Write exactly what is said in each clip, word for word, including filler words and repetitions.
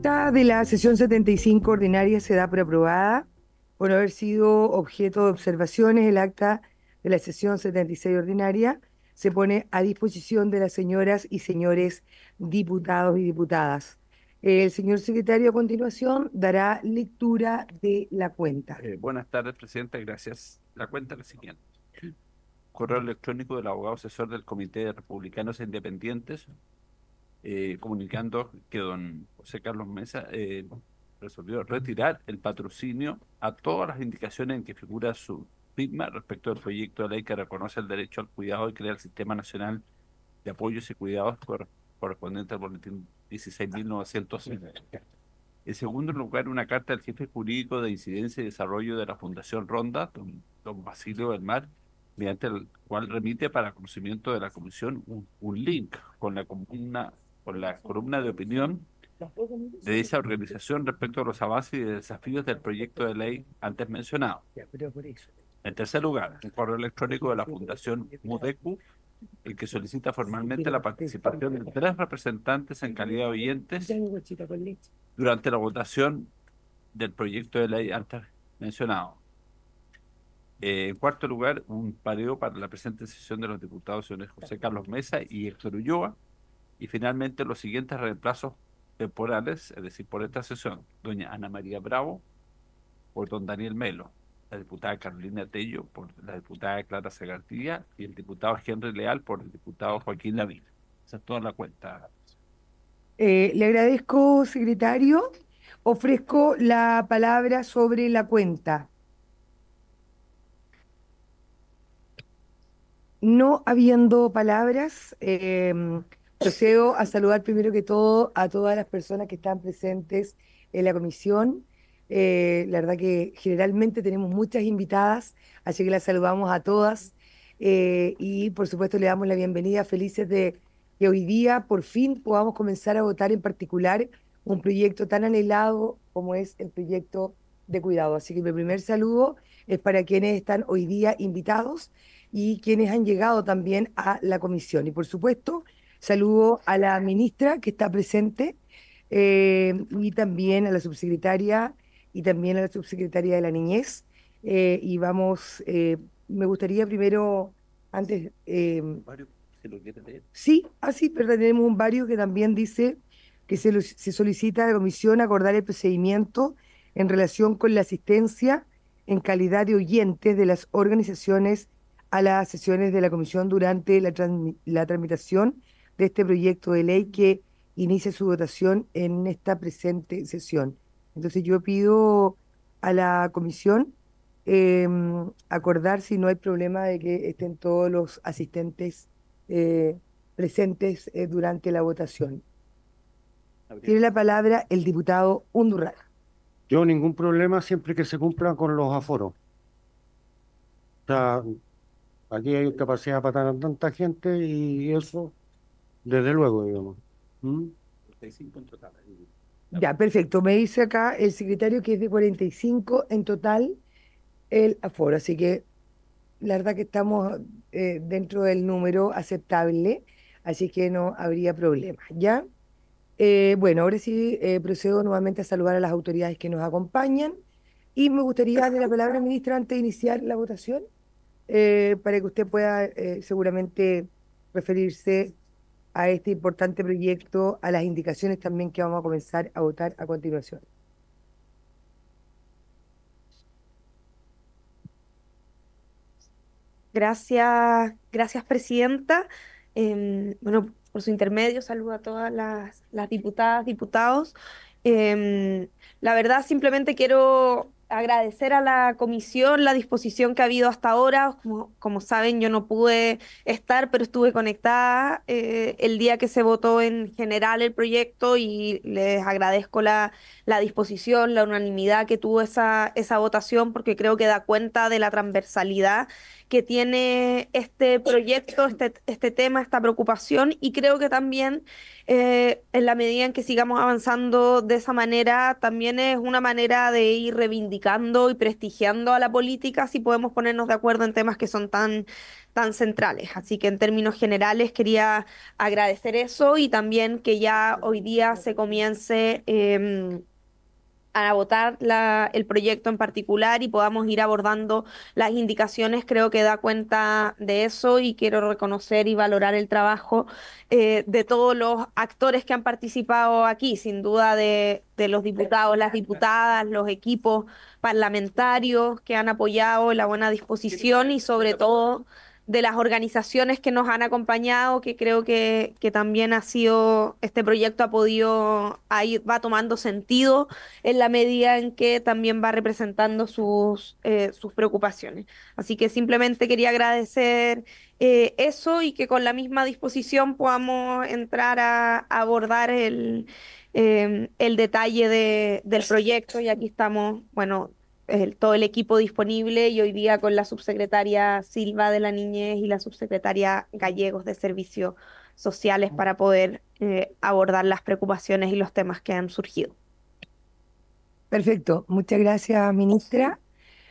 acta de la sesión setenta y cinco ordinaria se da por aprobada por haber sido objeto de observaciones. El acta de la sesión setenta y seis ordinaria se pone a disposición de las señoras y señores diputados y diputadas. El señor secretario a continuación dará lectura de la cuenta. Eh, buenas tardes, Presidenta, gracias. La cuenta es la siguiente. Correo electrónico del abogado asesor del Comité de Republicanos e Independientes, eh, comunicando que don José Carlos Mesa eh, resolvió retirar el patrocinio a todas las indicaciones en que figura su firma respecto al proyecto de ley que reconoce el derecho al cuidado y crea el Sistema Nacional de Apoyos y Cuidados cor correspondiente al boletín dieciséis mil novecientos. En segundo lugar, una carta del jefe jurídico de incidencia y desarrollo de la Fundación Ronda, don, don Basilio del Mar, mediante el cual remite para conocimiento de la Comisión un, un link con la, columna, con la columna de opinión de esa organización respecto a los avances y desafíos del proyecto de ley antes mencionado. En tercer lugar, el correo electrónico de la Fundación MUDECU, el que solicita formalmente la participación de tres representantes en calidad de oyentes durante la votación del proyecto de ley antes mencionado. Eh, en cuarto lugar, un pareo para la presente sesión de los diputados señores José Carlos Mesa y Héctor Ulloa. Y finalmente, los siguientes reemplazos temporales, es decir, por esta sesión, doña Ana María Bravo por don Daniel Melo, la diputada Carolina Tello por la diputada Clara Segartilla y el diputado Henry Leal por el diputado Joaquín David. Esa es toda la cuenta. Eh, le agradezco, secretario. Ofrezco la palabra sobre la cuenta. No habiendo palabras, eh, procedo a saludar primero que todo a todas las personas que están presentes en la comisión. Eh, la verdad que generalmente tenemos muchas invitadas, así que las saludamos a todas eh, y por supuesto le damos la bienvenida, felices de que hoy día por fin podamos comenzar a votar en particular un proyecto tan anhelado como es el proyecto de cuidado. Así que mi primer saludo es para quienes están hoy día invitados y quienes han llegado también a la comisión. Y por supuesto saludo a la ministra que está presente eh, y también a la subsecretaria y también a la subsecretaria de la Niñez. Eh, y vamos, eh, me gustaría primero, antes... Eh, ¿Se lo quiere leer? Sí, así, ah, pero tenemos un vario que también dice que se, lo, se solicita a la Comisión acordar el procedimiento en relación con la asistencia en calidad de oyentes de las organizaciones a las sesiones de la Comisión durante la, trans, la tramitación de este proyecto de ley que inicia su votación en esta presente sesión. Entonces yo pido a la comisión eh, acordar si no hay problema de que estén todos los asistentes eh, presentes eh, durante la votación. Tiene la palabra el diputado Undurraga. Yo ningún problema siempre que se cumplan con los aforos. O sea, aquí hay capacidad para tanta gente y eso, desde luego, digamos. ¿Mm? cuarenta y cinco en total. Ya, perfecto. Me dice acá el secretario que es de cuarenta y cinco en total el aforo. Así que la verdad que estamos eh, dentro del número aceptable, así que no habría problema. ¿Ya? Eh, bueno, ahora sí eh, procedo nuevamente a saludar a las autoridades que nos acompañan. Y me gustaría darle la palabra, ministra, antes de iniciar la votación, eh, para que usted pueda eh, seguramente referirse a este importante proyecto, a las indicaciones también que vamos a comenzar a votar a continuación. Gracias, gracias Presidenta. Eh, bueno, por su intermedio saludo a todas las, las diputadas, diputados. Eh, la verdad, simplemente quiero agradecer a la comisión la disposición que ha habido hasta ahora. Como, como saben, yo no pude estar, pero estuve conectada eh, el día que se votó en general el proyecto y les agradezco la, la disposición, la unanimidad que tuvo esa, esa votación, porque creo que da cuenta de la transversalidad que tiene este proyecto, este, este tema, esta preocupación, y creo que también eh, en la medida en que sigamos avanzando de esa manera, también es una manera de ir reivindicando dignificando y prestigiando a la política si podemos ponernos de acuerdo en temas que son tan, tan centrales. Así que en términos generales quería agradecer eso y también que ya hoy día se comience eh, a votar la, el proyecto en particular y podamos ir abordando las indicaciones. Creo que da cuenta de eso y quiero reconocer y valorar el trabajo eh, de todos los actores que han participado aquí, sin duda de, de los diputados, las diputadas, los equipos parlamentarios que han apoyado, la buena disposición y sobre todo de las organizaciones que nos han acompañado, que creo que, que también ha sido, este proyecto ha podido, ahí va tomando sentido en la medida en que también va representando sus, eh, sus preocupaciones. Así que simplemente quería agradecer eh, eso y que con la misma disposición podamos entrar a, a abordar el, eh, el detalle de, del proyecto, y aquí estamos, bueno, El, todo el equipo disponible y hoy día con la subsecretaria Silva de la Niñez y la subsecretaria Gallegos de Servicios Sociales para poder eh, abordar las preocupaciones y los temas que han surgido. Perfecto. Muchas gracias, ministra.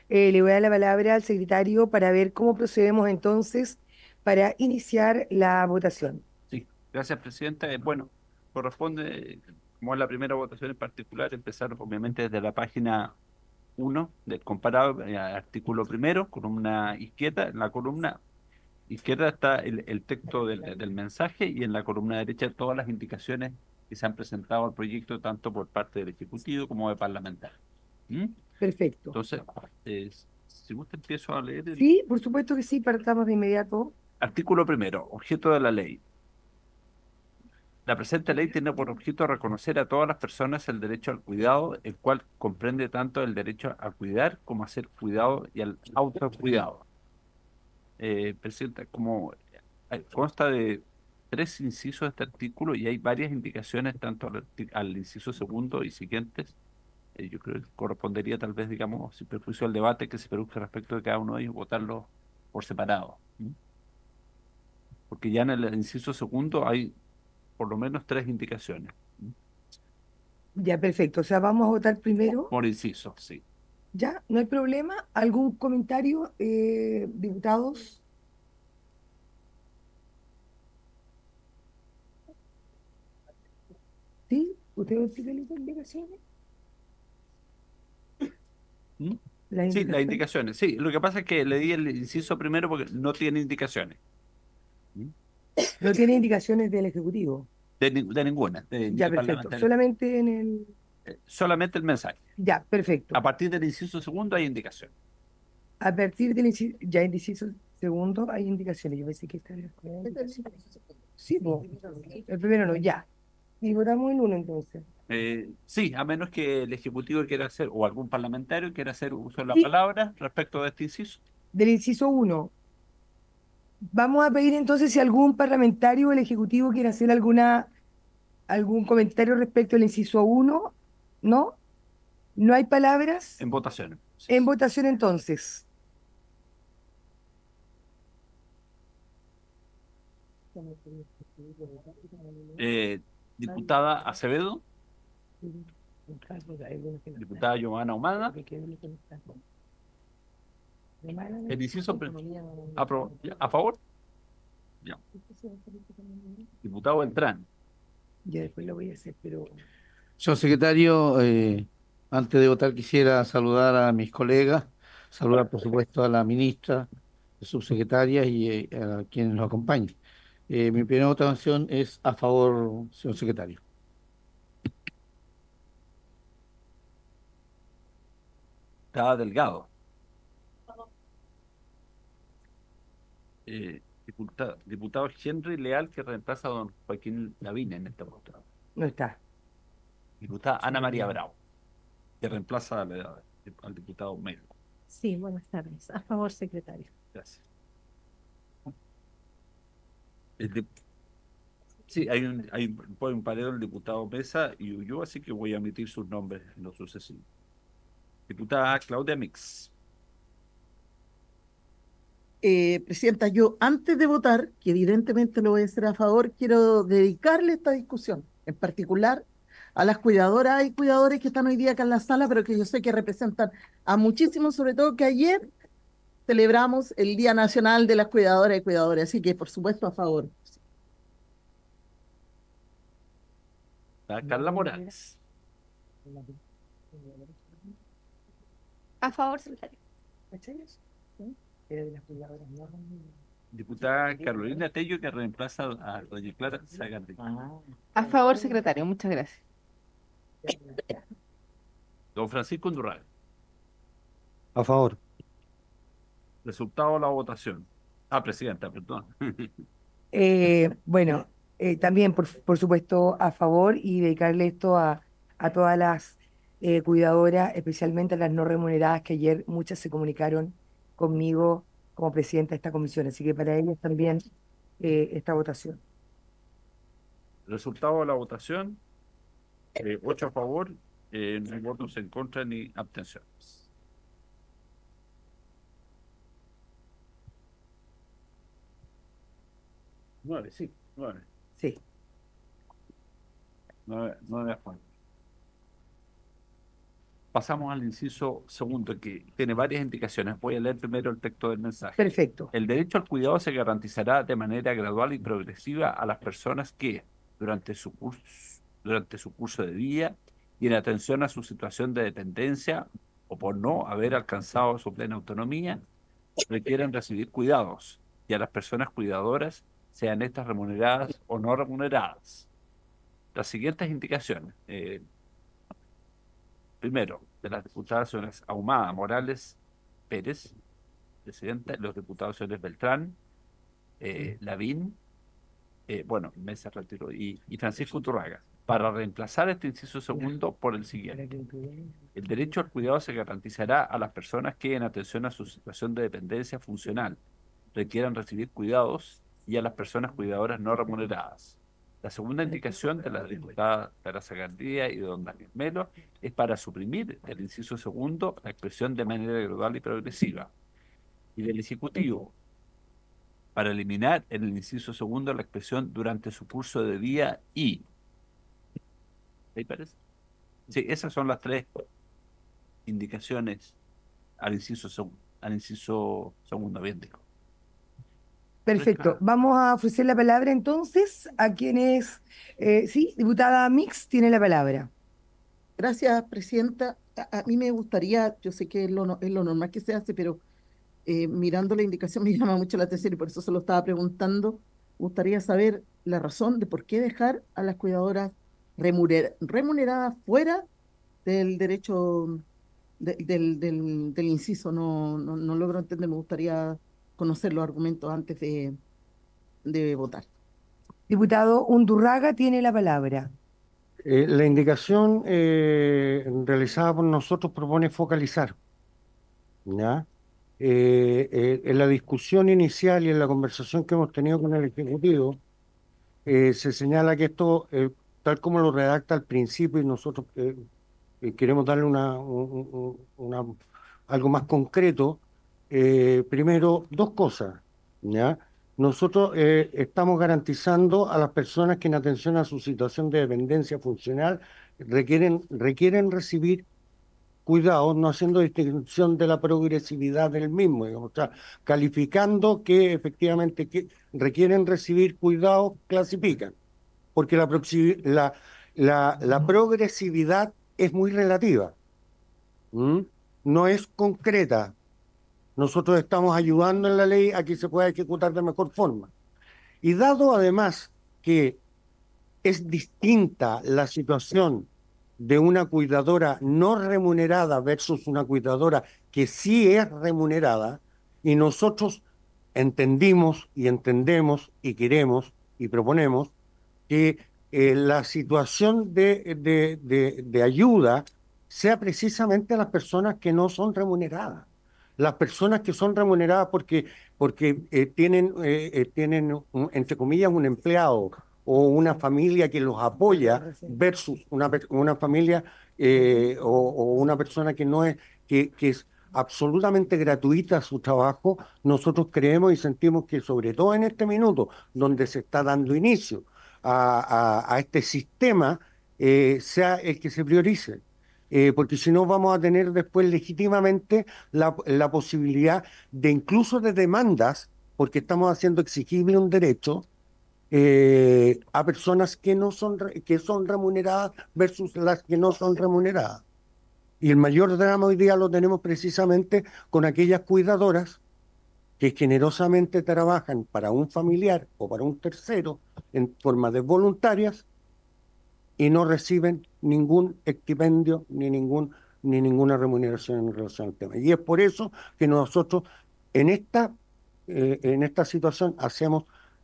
Eh, le voy a dar la palabra al secretario para ver cómo procedemos entonces para iniciar la votación. Sí, gracias, presidenta. Eh, bueno, corresponde, como es la primera votación en particular, empezar obviamente desde la página uno del comparado, eh, artículo primero, columna izquierda. En la columna izquierda está el, el texto del, del mensaje y en la columna derecha todas las indicaciones que se han presentado al proyecto tanto por parte del Ejecutivo como de parlamentarios. ¿Mm? Perfecto. Entonces, eh, si usted empiezo a leer... El... Sí, por supuesto que sí, partamos de inmediato. Artículo primero, objeto de la ley. La presente ley tiene por objeto reconocer a todas las personas el derecho al cuidado, el cual comprende tanto el derecho a cuidar como a ser cuidado y al autocuidado. Eh, presenta como consta de tres incisos de este artículo y hay varias indicaciones tanto al, al inciso segundo y siguientes. Eh, yo creo que correspondería tal vez, digamos, sin perjuicio al debate que se produce respecto de cada uno de ellos, votarlos por separado. ¿Sí? Porque ya en el inciso segundo hay por lo menos tres indicaciones. Ya, perfecto. O sea, vamos a votar primero. Por inciso, sí. Ya, no hay problema. ¿Algún comentario, eh, diputados? ¿Sí? ¿Ustedes tienen las indicaciones? ¿Mm? ¿La indicación? Sí, las indicaciones. Sí, lo que pasa es que le di el inciso primero porque no tiene indicaciones. ¿Mm? No tiene indicaciones del Ejecutivo. De, ni de ninguna. De, ya, perfecto. Solamente en el... Eh, solamente el mensaje. Ya, perfecto. A partir del inciso segundo hay indicaciones. A partir del inciso... Ya, en el inciso segundo hay indicaciones. Yo pensé que está... El... Sí, no. El primero no, ya. Y votamos el uno, entonces. Eh, sí, a menos que el Ejecutivo quiera hacer, o algún parlamentario quiera hacer uso de la sí. palabra respecto de este inciso. Del inciso uno. Vamos a pedir entonces si algún parlamentario o el Ejecutivo quiere hacer alguna algún comentario respecto al inciso uno. ¿No? ¿No hay palabras? En votación. Sí. En votación entonces. Eh, diputada Acevedo. Diputada Joanna Ahumada. El inciso a favor. Ya. Diputado Beltrán. Ya después lo voy a hacer, pero... Señor secretario, eh, antes de votar quisiera saludar a mis colegas, saludar por supuesto a la ministra, subsecretaria y eh, a quienes nos acompañan. Eh, mi primera votación es a favor, señor secretario. Está Delgado. Eh, diputado, diputado Henry Leal, que reemplaza a don Joaquín Lavín en esta votación. No está. Diputada Ana María Bravo, que reemplaza al, al diputado Melo. Sí, buenas tardes. A favor, secretario. Gracias. El de... Sí, hay un, hay un, un paredón del diputado Mesa y Ulloa, así que voy a omitir sus nombres en lo sucesivo. Diputada Claudia Mix. Eh, presidenta, yo antes de votar, que evidentemente lo voy a hacer a favor, quiero dedicarle esta discusión, en particular a las cuidadoras y cuidadores que están hoy día acá en la sala, pero que yo sé que representan a muchísimos, sobre todo que ayer celebramos el Día Nacional de las Cuidadoras y Cuidadores, así que por supuesto a favor. La Carla Morales. A favor, secretario. Diputada Carolina Tello, que reemplaza a doña Clara Segartilla. A favor, secretario, muchas gracias. Don Francisco Undurraga. A favor. Resultado de la votación. Ah, presidenta, perdón. Eh, bueno, eh, también, por, por supuesto, a favor, y dedicarle esto a, a todas las eh, cuidadoras, especialmente a las no remuneradas, que ayer muchas se comunicaron conmigo como presidenta de esta comisión. Así que para ellas también eh, esta votación. Resultado de la votación, eh, ocho a favor, eh, no hay votos en contra ni abstenciones. Nueve, sí, nueve. Sí. Nueve, nueve a favor. Pasamos al inciso segundo, que tiene varias indicaciones. Voy a leer primero el texto del mensaje. Perfecto. El derecho al cuidado se garantizará de manera gradual y progresiva a las personas que, durante su curso, durante su curso de vida y en atención a su situación de dependencia o por no haber alcanzado su plena autonomía, requieran recibir cuidados, y a las personas cuidadoras, sean estas remuneradas o no remuneradas. Las siguientes indicaciones. Eh, primero, de las diputadas señoras Ahumada, Morales, Pérez, presidenta, los diputados señores Beltrán, eh, Lavín, eh, bueno, Mesa retiró, y, y Francisco Undurraga, para reemplazar este inciso segundo por el siguiente. El derecho al cuidado se garantizará a las personas que, en atención a su situación de dependencia funcional, requieran recibir cuidados, y a las personas cuidadoras no remuneradas. La segunda indicación de la diputada Clara Segartilla y de don Daniel Melo es para suprimir del inciso segundo la expresión de manera gradual y progresiva. Y del Ejecutivo, para eliminar en el inciso segundo la expresión durante su curso de vida y... ¿Ahí parece? Sí, esas son las tres indicaciones al inciso segundo, al inciso segundo, bien digo. Perfecto. Vamos a ofrecer la palabra entonces a quienes... Eh, sí, diputada Mix tiene la palabra. Gracias, presidenta. A, a mí me gustaría, yo sé que es lo, es lo normal que se hace, pero eh, mirando la indicación me llama mucho la atención y por eso se lo estaba preguntando. Gustaría saber la razón de por qué dejar a las cuidadoras remuneradas, remuneradas fuera del derecho de, del, del, del inciso. No, no, no logro entender, me gustaría... conocer los argumentos antes de, de votar. Diputado Undurraga tiene la palabra. Eh, la indicación eh, realizada por nosotros propone focalizar. ¿Ya? Eh, eh, en la discusión inicial y en la conversación que hemos tenido con el Ejecutivo, eh, se señala que esto, eh, tal como lo redacta al principio, y nosotros eh, eh, queremos darle una, un, una, algo más concreto. Eh, primero, dos cosas, ¿ya? Nosotros eh, estamos garantizando a las personas que en atención a su situación de dependencia funcional requieren, requieren recibir cuidados, no haciendo distinción de la progresividad del mismo, digamos, o sea, calificando que efectivamente que requieren recibir cuidados, clasifican, porque la, la, la, la progresividad es muy relativa, ¿Mm? No es concreta. Nosotros estamos ayudando en la ley a que se pueda ejecutar de mejor forma. Y dado además que es distinta la situación de una cuidadora no remunerada versus una cuidadora que sí es remunerada, y nosotros entendimos y entendemos y queremos y proponemos que eh, la situación de, de, de, de ayuda sea precisamente a las personas que no son remuneradas. Las personas que son remuneradas porque, porque eh, tienen, eh, eh, tienen un, entre comillas, un empleado o una familia que los apoya versus una, una familia eh, o, o una persona que no es, que, que es absolutamente gratuita su trabajo, nosotros creemos y sentimos que sobre todo en este minuto, donde se está dando inicio a, a, a este sistema, eh, sea el que se priorice, eh, porque si no vamos a tener después legítimamente la, la posibilidad de incluso de demandas, porque estamos haciendo exigible un derecho eh, a personas que no son que son remuneradas versus las que no son remuneradas. Y el mayor drama hoy día lo tenemos precisamente con aquellas cuidadoras que generosamente trabajan para un familiar o para un tercero en forma de voluntarias y no reciben ningún estipendio ni ningún ni ninguna remuneración en relación al tema. Y es por eso que nosotros en esta eh, en esta situación hacemos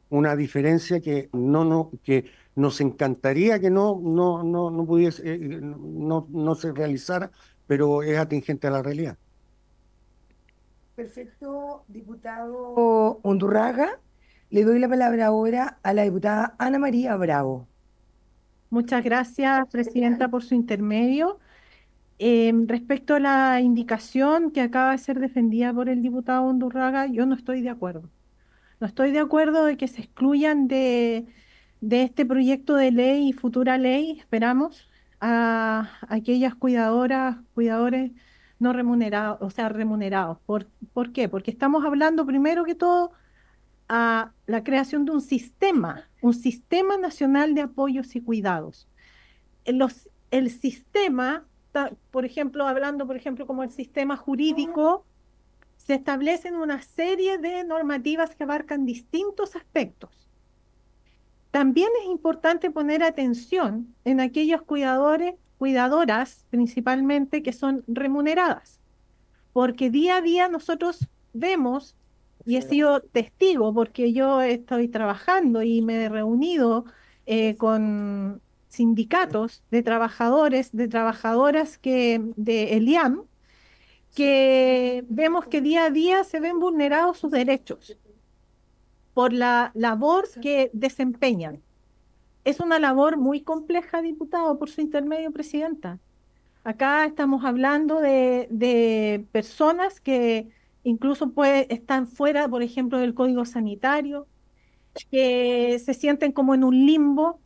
una diferencia que no no que nos encantaría que no no no no pudiese eh, no no se realizara, pero es atingente a la realidad. Perfecto, diputado Undurraga. Le doy la palabra ahora a la diputada Ana María Bravo. Muchas gracias, presidenta, por su intermedio. Eh, respecto a la indicación que acaba de ser defendida por el diputado Undurraga, yo no estoy de acuerdo. No estoy de acuerdo de que se excluyan de, de este proyecto de ley y futura ley, esperamos, a aquellas cuidadoras, cuidadores no remunerados, o sea, remunerados. ¿Por, ¿Por qué? Porque estamos hablando primero que todo a la creación de un sistema, un sistema nacional de apoyos y cuidados. Los, el sistema, por ejemplo, hablando, por ejemplo, como el sistema jurídico, se establecen una serie de normativas que abarcan distintos aspectos. También es importante poner atención en aquellos cuidadores cuidadoras principalmente que son remuneradas, porque día a día nosotros vemos, y he sido testigo porque yo estoy trabajando y me he reunido eh, con sindicatos de trabajadores, de trabajadoras que, de ELIAM, que vemos que día a día se ven vulnerados sus derechos por la labor que desempeñan. Es una labor muy compleja, diputado, por su intermedio, presidenta. Acá estamos hablando de, de personas que incluso puede, están fuera, por ejemplo, del Código Sanitario, que se sienten como en un limbo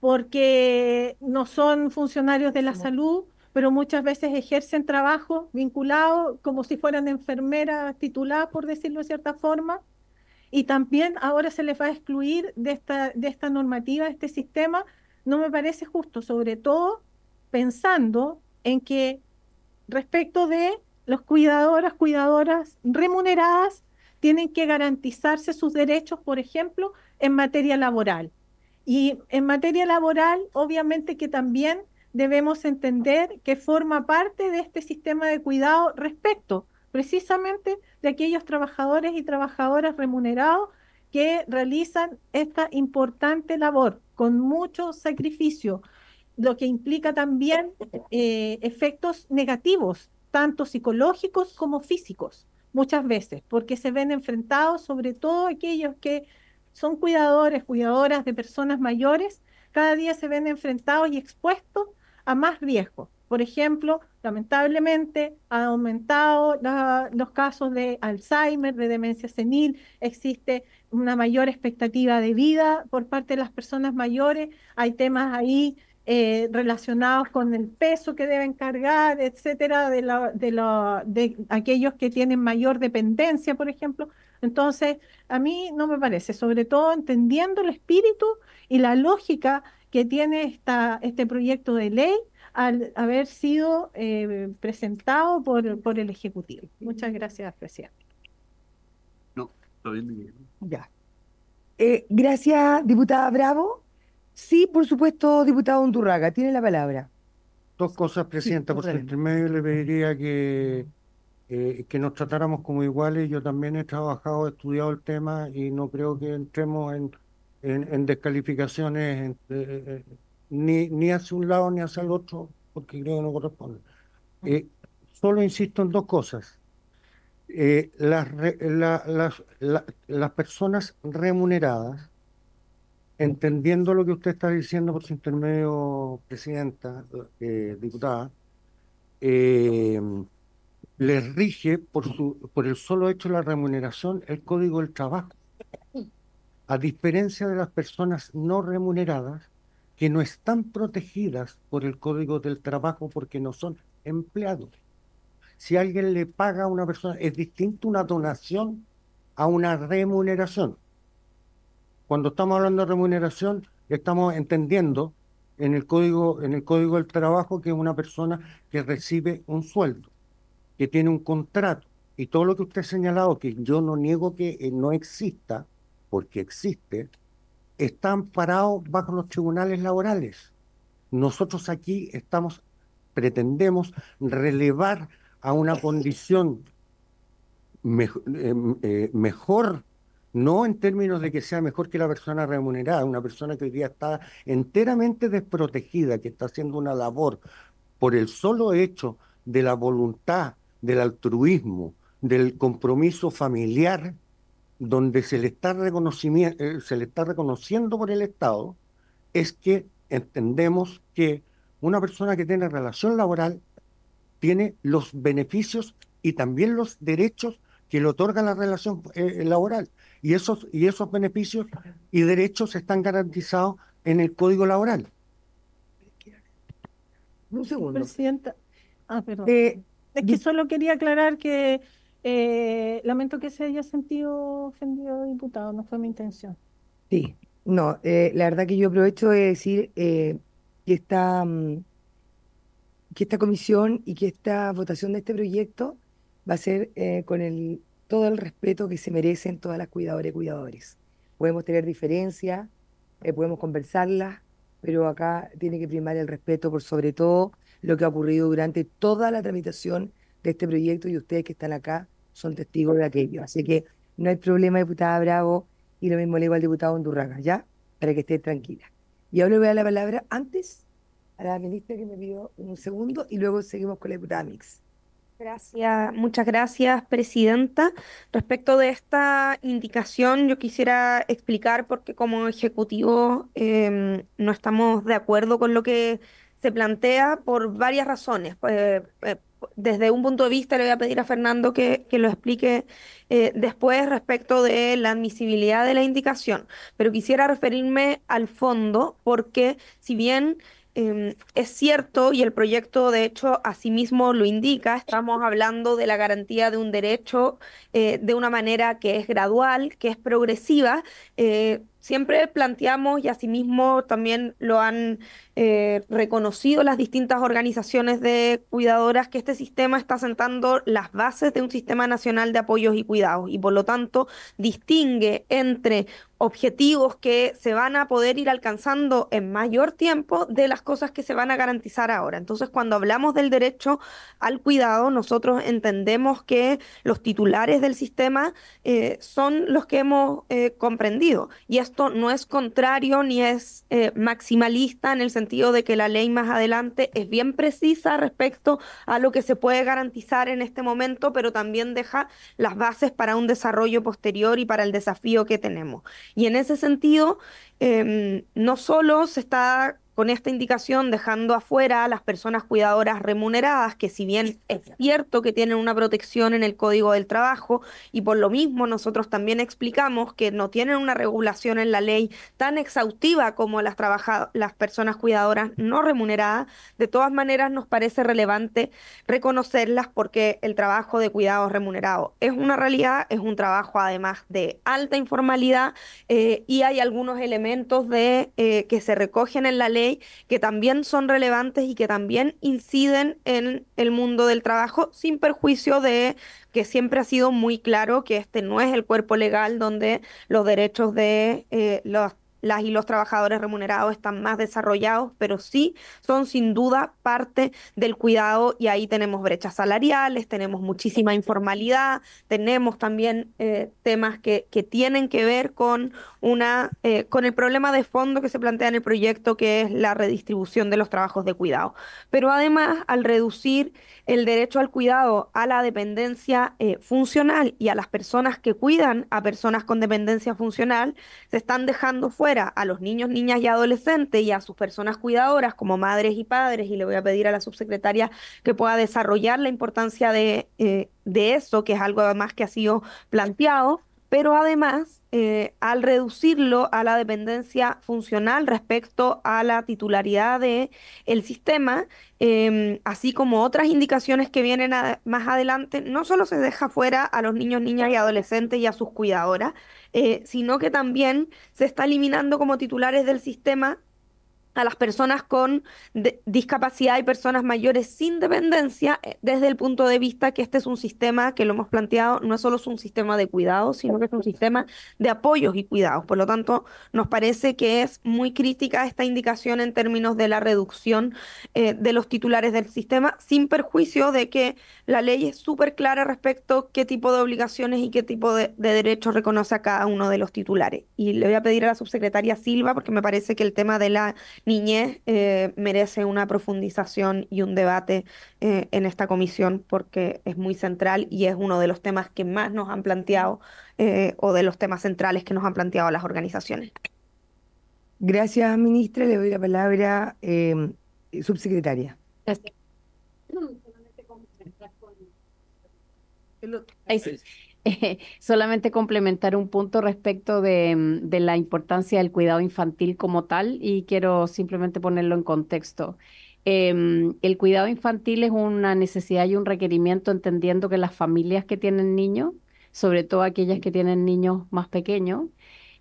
porque no son funcionarios de la salud, pero muchas veces ejercen trabajo vinculado como si fueran enfermeras tituladas, por decirlo de cierta forma. Y también ahora se les va a excluir de esta, de esta normativa, de este sistema. No me parece justo, sobre todo pensando en que respecto de los cuidadoras, cuidadoras remuneradas, tienen que garantizarse sus derechos, por ejemplo, en materia laboral. Y en materia laboral, obviamente que también debemos entender que forma parte de este sistema de cuidado respecto precisamente de aquellos trabajadores y trabajadoras remunerados que realizan esta importante labor con mucho sacrificio, lo que implica también eh, efectos negativos, tanto psicológicos como físicos, muchas veces, porque se ven enfrentados, sobre todo aquellos que son cuidadores, cuidadoras de personas mayores, cada día se ven enfrentados y expuestos a más riesgos. Por ejemplo, lamentablemente han aumentado la, los casos de Alzheimer, de demencia senil, existe una mayor expectativa de vida por parte de las personas mayores, hay temas ahí eh, relacionados con el peso que deben cargar, etcétera, de, la, de, la, de aquellos que tienen mayor dependencia, por ejemplo. Entonces, a mí no me parece, sobre todo entendiendo el espíritu y la lógica que tiene esta, este proyecto de ley, al haber sido eh, presentado por, por el Ejecutivo. Muchas gracias, presidente. No, está bien. Ya. Eh, gracias, diputada Bravo. Sí, por supuesto, diputado Undurraga, tiene la palabra. Dos cosas, presidenta, sí, por su intermedio le pediría que, eh, que nos tratáramos como iguales. Yo también he trabajado, he estudiado el tema y no creo que entremos en, en, en descalificaciones en, eh, Ni, ni hacia un lado ni hacia el otro, porque creo que no corresponde. Eh, solo insisto en dos cosas. Eh, las, re, la, las, la, las personas remuneradas, entendiendo lo que usted está diciendo por su intermedio, presidenta, eh, diputada, eh, les rige por, su, por el solo hecho de la remuneración el Código del Trabajo. A diferencia de las personas no remuneradas, que no están protegidas por el Código del Trabajo porque no son empleados. Si alguien le paga a una persona, es distinto una donación a una remuneración. Cuando estamos hablando de remuneración, estamos entendiendo en el Código, en el Código del Trabajo que es una persona que recibe un sueldo, que tiene un contrato. Y todo lo que usted ha señalado, que yo no niego que eh, no exista, porque existe, está amparado bajo los tribunales laborales. Nosotros aquí estamos, pretendemos relevar a una condición me, eh, eh, mejor, no en términos de que sea mejor que la persona remunerada, una persona que hoy día está enteramente desprotegida, que está haciendo una labor por el solo hecho de la voluntad, del altruismo, del compromiso familiar, donde se le está reconocimiento, se le está reconociendo por el Estado, es que entendemos que una persona que tiene relación laboral tiene los beneficios y también los derechos que le otorga la relación eh, laboral. Y esos, y esos beneficios y derechos están garantizados en el Código Laboral. Un segundo. Presidenta. Ah, perdón. Eh, es que solo quería aclarar que eh, lamento que se haya sentido ofendido, diputado, no fue mi intención. Sí, no, eh, la verdad que yo aprovecho de decir eh, que esta... Um, que esta comisión y que esta votación de este proyecto va a ser eh, con el, todo el respeto que se merecen todas las cuidadoras y cuidadores. Podemos tener diferencias, eh, podemos conversarlas, pero acá tiene que primar el respeto por sobre todo lo que ha ocurrido durante toda la tramitación de este proyecto, y ustedes que están acá son testigos de aquello. Así que no hay problema, diputada Bravo, y lo mismo le digo al diputado Undurraga, ¿ya? Para que esté tranquila. Y ahora le voy a dar la palabra antes a la ministra que me pidió un segundo y luego seguimos con la diputada Mix. Gracias, muchas gracias, presidenta. Respecto de esta indicación, yo quisiera explicar porque como ejecutivo eh, no estamos de acuerdo con lo que se plantea por varias razones. Eh, eh, desde un punto de vista le voy a pedir a Fernando que, que lo explique eh, después respecto de la admisibilidad de la indicación, pero quisiera referirme al fondo porque si bien... Eh, es cierto, y el proyecto de hecho asimismo lo indica, estamos hablando de la garantía de un derecho eh, de una manera que es gradual, que es progresiva. Eh, siempre planteamos, y asimismo también lo han eh, reconocido las distintas organizaciones de cuidadoras, que este sistema está sentando las bases de un sistema nacional de apoyos y cuidados, y por lo tanto distingue entre objetivos que se van a poder ir alcanzando en mayor tiempo de las cosas que se van a garantizar ahora. Entonces, cuando hablamos del derecho al cuidado, nosotros entendemos que los titulares del sistema eh, son los que hemos eh, comprendido, y esto no es contrario ni es eh, maximalista en el sentido de que la ley más adelante es bien precisa respecto a lo que se puede garantizar en este momento, pero también deja las bases para un desarrollo posterior y para el desafío que tenemos. Y en ese sentido, eh, no solo se está con esta indicación dejando afuera a las personas cuidadoras remuneradas, que si bien es cierto que tienen una protección en el Código del Trabajo, y por lo mismo nosotros también explicamos que no tienen una regulación en la ley tan exhaustiva como las, las personas cuidadoras no remuneradas, de todas maneras nos parece relevante reconocerlas porque el trabajo de cuidados remunerados es una realidad, es un trabajo además de alta informalidad, eh, y hay algunos elementos de, eh, que se recogen en la ley que también son relevantes y que también inciden en el mundo del trabajo, sin perjuicio de que siempre ha sido muy claro que este no es el cuerpo legal donde los derechos de eh, los, las y los trabajadores remunerados están más desarrollados, pero sí son sin duda parte del cuidado, y ahí tenemos brechas salariales, tenemos muchísima informalidad, tenemos también eh, temas que, que tienen que ver con una eh, con el problema de fondo que se plantea en el proyecto, que es la redistribución de los trabajos de cuidado. Pero además, al reducir el derecho al cuidado a la dependencia eh, funcional y a las personas que cuidan a personas con dependencia funcional, se están dejando fuera a los niños, niñas y adolescentes y a sus personas cuidadoras como madres y padres, y le voy a pedir a la subsecretaria que pueda desarrollar la importancia de, eh, de eso, que es algo además que ha sido planteado. pero además eh, al reducirlo a la dependencia funcional respecto a la titularidad del sistema, eh, así como otras indicaciones que vienen a, más adelante, no solo se deja fuera a los niños, niñas y adolescentes y a sus cuidadoras, eh, sino que también se está eliminando como titulares del sistema a las personas con discapacidad y personas mayores sin dependencia, desde el punto de vista que este es un sistema, que lo hemos planteado, no es solo un sistema de cuidados, sino que es un sistema de apoyos y cuidados. Por lo tanto, nos parece que es muy crítica esta indicación en términos de la reducción eh, de los titulares del sistema, sin perjuicio de que la ley es súper clara respecto a qué tipo de obligaciones y qué tipo de, de derechos reconoce a cada uno de los titulares. Y le voy a pedir a la subsecretaria Silva, porque me parece que el tema de la niñez eh, merece una profundización y un debate eh, en esta comisión, porque es muy central y es uno de los temas que más nos han planteado eh, o de los temas centrales que nos han planteado las organizaciones. Gracias, ministra. Le doy la palabra, eh, subsecretaria. Gracias. Ahí sí. Eh, solamente complementar un punto respecto de, de la importancia del cuidado infantil como tal, y quiero simplemente ponerlo en contexto. Eh, el cuidado infantil es una necesidad y un requerimiento, entendiendo que las familias que tienen niños, sobre todo aquellas que tienen niños más pequeños,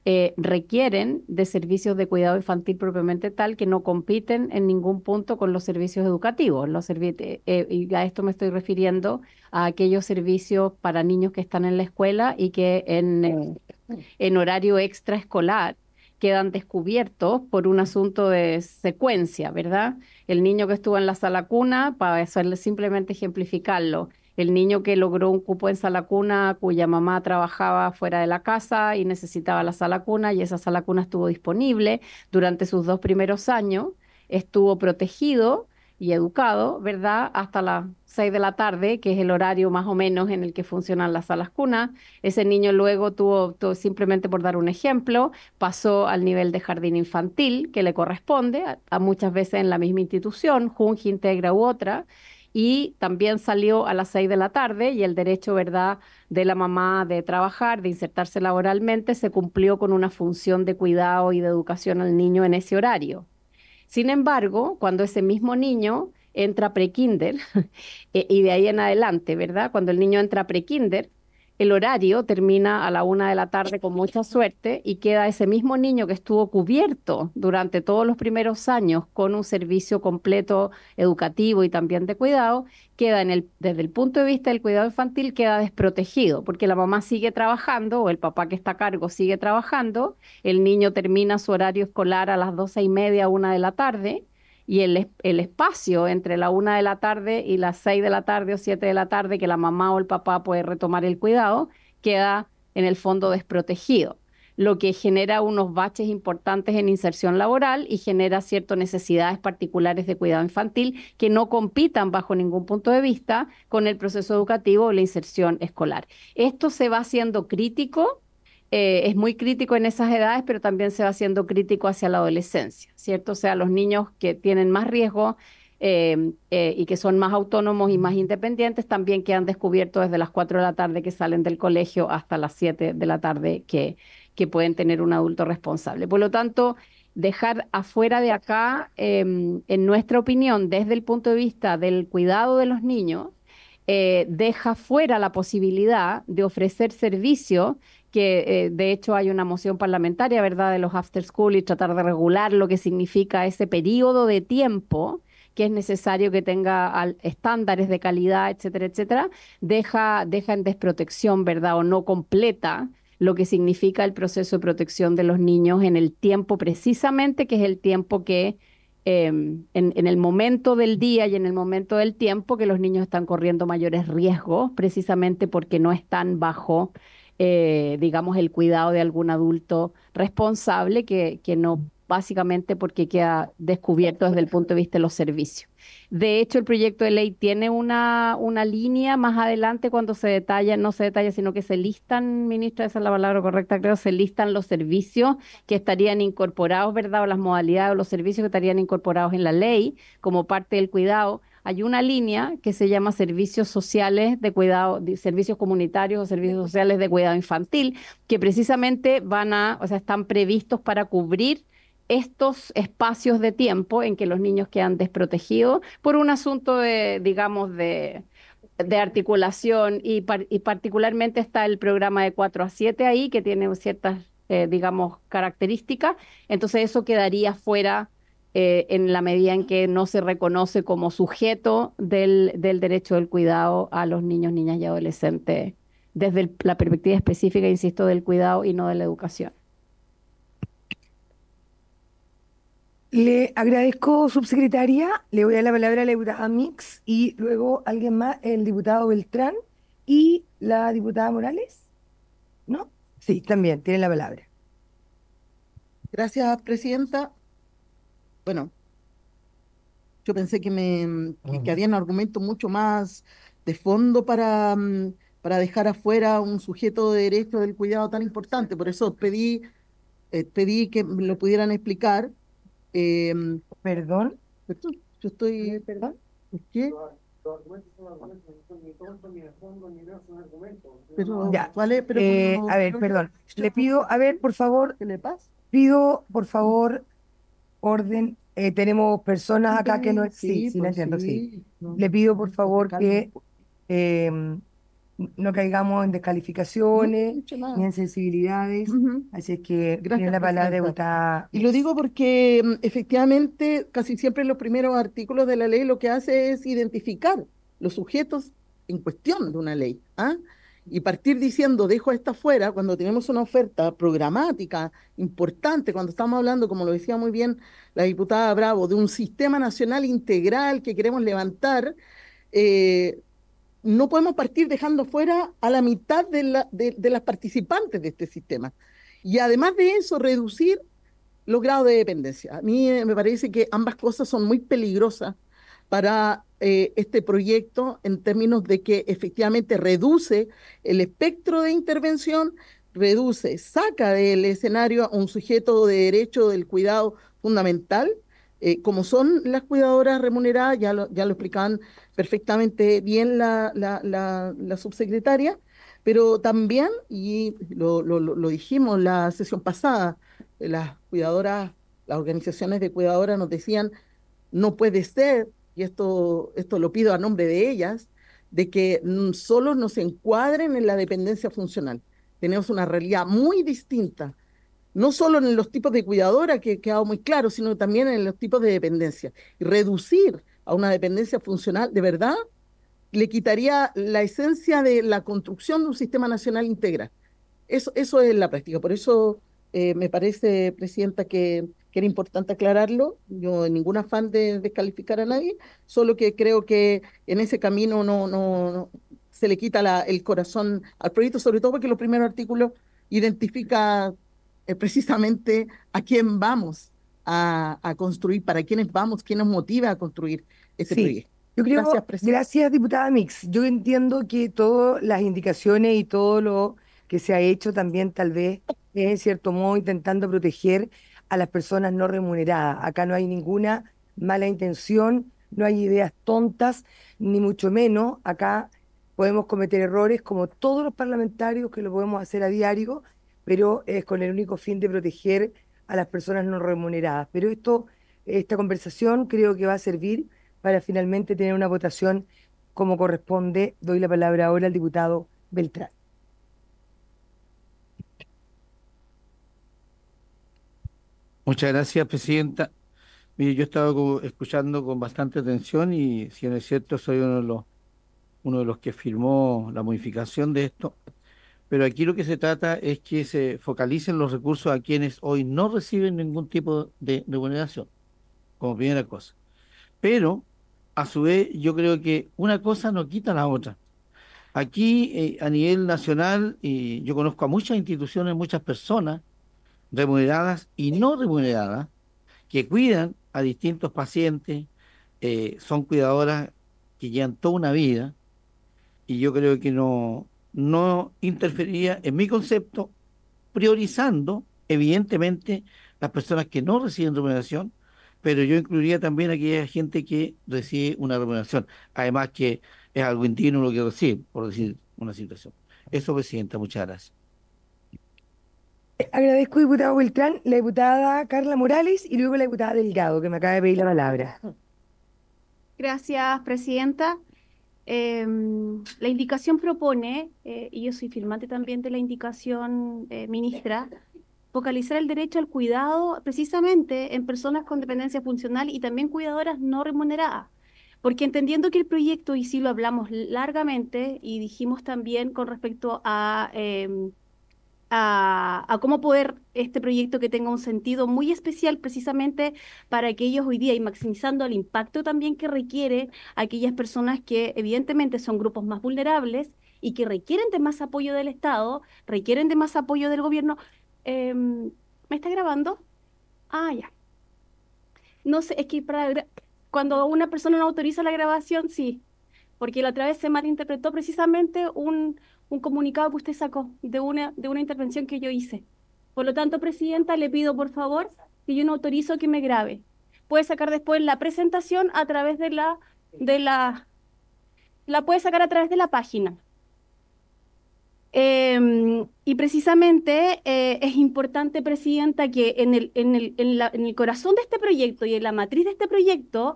eh, requieren de servicios de cuidado infantil propiamente tal, que no compiten en ningún punto con los servicios educativos. Los servi eh, y a esto me estoy refiriendo a aquellos servicios para niños que están en la escuela y que en, en horario extraescolar quedan descubiertos por un asunto de secuencia, ¿verdad? El niño que estuvo en la sala cuna, para hacerle, simplemente ejemplificarlo, el niño que logró un cupo en sala cuna cuya mamá trabajaba fuera de la casa y necesitaba la sala cuna, y esa sala cuna estuvo disponible durante sus dos primeros años, estuvo protegido y educado, ¿verdad?, hasta la seis de la tarde, que es el horario más o menos en el que funcionan las salas cunas. Ese niño luego tuvo, tuvo, simplemente por dar un ejemplo, pasó al nivel de jardín infantil que le corresponde, a, a muchas veces en la misma institución, JUNJI, Integra u otra, y también salió a las seis de la tarde, y el derecho, ¿verdad?, de la mamá de trabajar, de insertarse laboralmente, se cumplió con una función de cuidado y de educación al niño en ese horario. Sin embargo, cuando ese mismo niño entra pre-kinder, y de ahí en adelante, ¿verdad? Cuando el niño entra pre-kinder, el horario termina a la una de la tarde con mucha suerte, y queda ese mismo niño que estuvo cubierto durante todos los primeros años con un servicio completo educativo y también de cuidado, queda en el, desde el punto de vista del cuidado infantil, queda desprotegido, porque la mamá sigue trabajando o el papá que está a cargo sigue trabajando, el niño termina su horario escolar a las doce y media, una de la tarde, y el, el espacio entre la una de la tarde y las seis de la tarde o siete de la tarde, que la mamá o el papá puede retomar el cuidado, queda en el fondo desprotegido, lo que genera unos baches importantes en inserción laboral y genera ciertas necesidades particulares de cuidado infantil que no compitan bajo ningún punto de vista con el proceso educativo o la inserción escolar. Esto se va haciendo crítico. Eh, es muy crítico en esas edades, pero también se va haciendo crítico hacia la adolescencia, ¿cierto? O sea, los niños que tienen más riesgo eh, eh, y que son más autónomos y más independientes también quedan descubiertos desde las cuatro de la tarde que salen del colegio hasta las siete de la tarde que, que pueden tener un adulto responsable. Por lo tanto, dejar afuera de acá, eh, en nuestra opinión, desde el punto de vista del cuidado de los niños, eh, deja fuera la posibilidad de ofrecer servicio que eh, de hecho hay una moción parlamentaria, ¿verdad?, de los after school, y tratar de regular lo que significa ese periodo de tiempo que es necesario que tenga al, estándares de calidad, etcétera, etcétera, deja, deja en desprotección, ¿verdad?, o no completa lo que significa el proceso de protección de los niños en el tiempo precisamente, que es el tiempo que, eh, en, en el momento del día y en el momento del tiempo que los niños están corriendo mayores riesgos, precisamente porque no están bajo... Eh, digamos, el cuidado de algún adulto responsable, que, que no, básicamente porque queda descubierto desde el punto de vista de los servicios. De hecho, el proyecto de ley tiene una, una línea más adelante cuando se detalla, no se detalla, sino que se listan, ministra, esa es la palabra correcta, creo, se listan los servicios que estarían incorporados, ¿verdad?, o las modalidades o los servicios que estarían incorporados en la ley como parte del cuidado. hay una línea que se llama servicios sociales de cuidado, de servicios comunitarios o servicios sociales de cuidado infantil, que precisamente van a, o sea, están previstos para cubrir estos espacios de tiempo en que los niños quedan desprotegidos por un asunto de, digamos, de, de articulación y, par y particularmente está el programa de cuatro a siete ahí, que tiene ciertas, eh, digamos, características. Entonces eso quedaría fuera eh, en la medida en que no se reconoce como sujeto del, del derecho del cuidado a los niños, niñas y adolescentes desde el, la perspectiva específica, insisto, del cuidado y no de la educación. Le agradezco, subsecretaria. Le voy a dar la palabra a la diputada Mix y luego alguien más, el diputado Beltrán y la diputada Morales. ¿No? Sí, también, tiene la palabra. Gracias, presidenta. Bueno, yo pensé que, me, que, que habían argumentos mucho más de fondo para, para dejar afuera un sujeto de derecho del cuidado tan importante. Por eso pedí, eh, pedí que me lo pudieran explicar. Eh, ¿Perdón? ¿Perdón? Yo estoy... ¿Perdón? ¿Qué? Pero, ya. ¿Vale? Pero, eh, no, a ver, no, perdón. Yo... Le pido, a ver, por favor... ¿Qué le pasa? Pido, por favor, orden. Eh, tenemos personas acá que no... Sí, sí, sí, la entiendo, sí. sí. No, le pido, por favor, que eh, no caigamos en descalificaciones no, ni en sensibilidades. Uh-huh. Así es que gracias, la palabra de votar. Y lo digo porque efectivamente casi siempre los primeros artículos de la ley lo que hace es identificar los sujetos en cuestión de una ley. ¿Ah? Y partir diciendo, dejo esta fuera, cuando tenemos una oferta programática importante, cuando estamos hablando, como lo decía muy bien la diputada Bravo, de un sistema nacional integral que queremos levantar, eh, no podemos partir dejando fuera a la mitad de, la, de, de las participantes de este sistema. Y además de eso, reducir los grados de dependencia. A mí eh, me parece que ambas cosas son muy peligrosas para eh, este proyecto en términos de que efectivamente reduce el espectro de intervención, reduce, saca del escenario a un sujeto de derecho del cuidado fundamental, Eh, como son las cuidadoras remuneradas, ya lo, ya lo explicaban perfectamente bien la, la, la, la subsecretaria, pero también, y lo, lo, lo dijimos la sesión pasada, las cuidadoras, las organizaciones de cuidadoras nos decían, no puede ser, y esto, esto lo pido a nombre de ellas, de que solo nos encuadren en la dependencia funcional. Tenemos una realidad muy distinta, no solo en los tipos de cuidadora, que ha quedado muy claro, sino también en los tipos de dependencia. Y reducir a una dependencia funcional, de verdad, le quitaría la esencia de la construcción de un sistema nacional integral. Eso, eso es la práctica. Por eso eh, me parece, presidenta, que, que era importante aclararlo. Yo en ningún afán de descalificar a nadie, solo que creo que en ese camino no, no, no se le quita la, el corazón al proyecto, sobre todo porque los primeros artículos identifican Eh, precisamente a quién vamos a, a construir, para quiénes vamos, quién nos motiva a construir este sí. proyecto. Yo creo, gracias, gracias, diputada Mix. Yo entiendo que todas las indicaciones y todo lo que se ha hecho también tal vez es en cierto modo intentando proteger a las personas no remuneradas. Acá no hay ninguna mala intención, no hay ideas tontas, ni mucho menos. Acá podemos cometer errores como todos los parlamentarios que lo podemos hacer a diario, pero es con el único fin de proteger a las personas no remuneradas. Pero esto, esta conversación creo que va a servir para finalmente tener una votación como corresponde. Doy la palabra ahora al diputado Beltrán. Muchas gracias, presidenta. Mire, yo he estado escuchando con bastante atención y, si no es cierto, soy uno de los, uno de los que firmó la modificación de esto. Pero aquí lo que se trata es que se focalicen los recursos a quienes hoy no reciben ningún tipo de remuneración, como primera cosa. Pero, a su vez, yo creo que una cosa no quita la otra. Aquí, eh, a nivel nacional, eh, yo conozco a muchas instituciones, muchas personas remuneradas y no remuneradas, que cuidan a distintos pacientes, eh, son cuidadoras que llevan toda una vida, y yo creo que no... no interferiría en mi concepto, priorizando evidentemente las personas que no reciben remuneración, pero yo incluiría también a aquella gente que recibe una remuneración, además que es algo indigno lo que recibe, por decir una situación. Eso, Presidenta, muchas gracias. Agradezco, diputado Beltrán, la diputada Carla Morales y luego la diputada Delgado, que me acaba de pedir la palabra. Gracias, Presidenta. Eh, la indicación propone, eh, y yo soy firmante también de la indicación, eh, ministra, focalizar el derecho al cuidado precisamente en personas con dependencia funcional y también cuidadoras no remuneradas. Porque entendiendo que el proyecto, y sí lo hablamos largamente, y dijimos también con respecto a, eh, a, a cómo poder este proyecto que tenga un sentido muy especial precisamente para aquellos hoy día, y maximizando el impacto también que requiere aquellas personas que evidentemente son grupos más vulnerables y que requieren de más apoyo del Estado, requieren de más apoyo del gobierno. Eh, ¿Me está grabando? Ah, ya. No sé, es que para... Cuando una persona no autoriza la grabación, sí, porque la otra vez se malinterpretó precisamente un, un comunicado que usted sacó de una, de una intervención que yo hice. Por lo tanto, Presidenta, le pido por favor que yo no autorizo que me grabe. Puede sacar después la presentación a través de la... de la, la puede sacar a través de la página. Eh, y precisamente eh, es importante, Presidenta, que en el, en, el, en, la, en el corazón de este proyecto y en la matriz de este proyecto,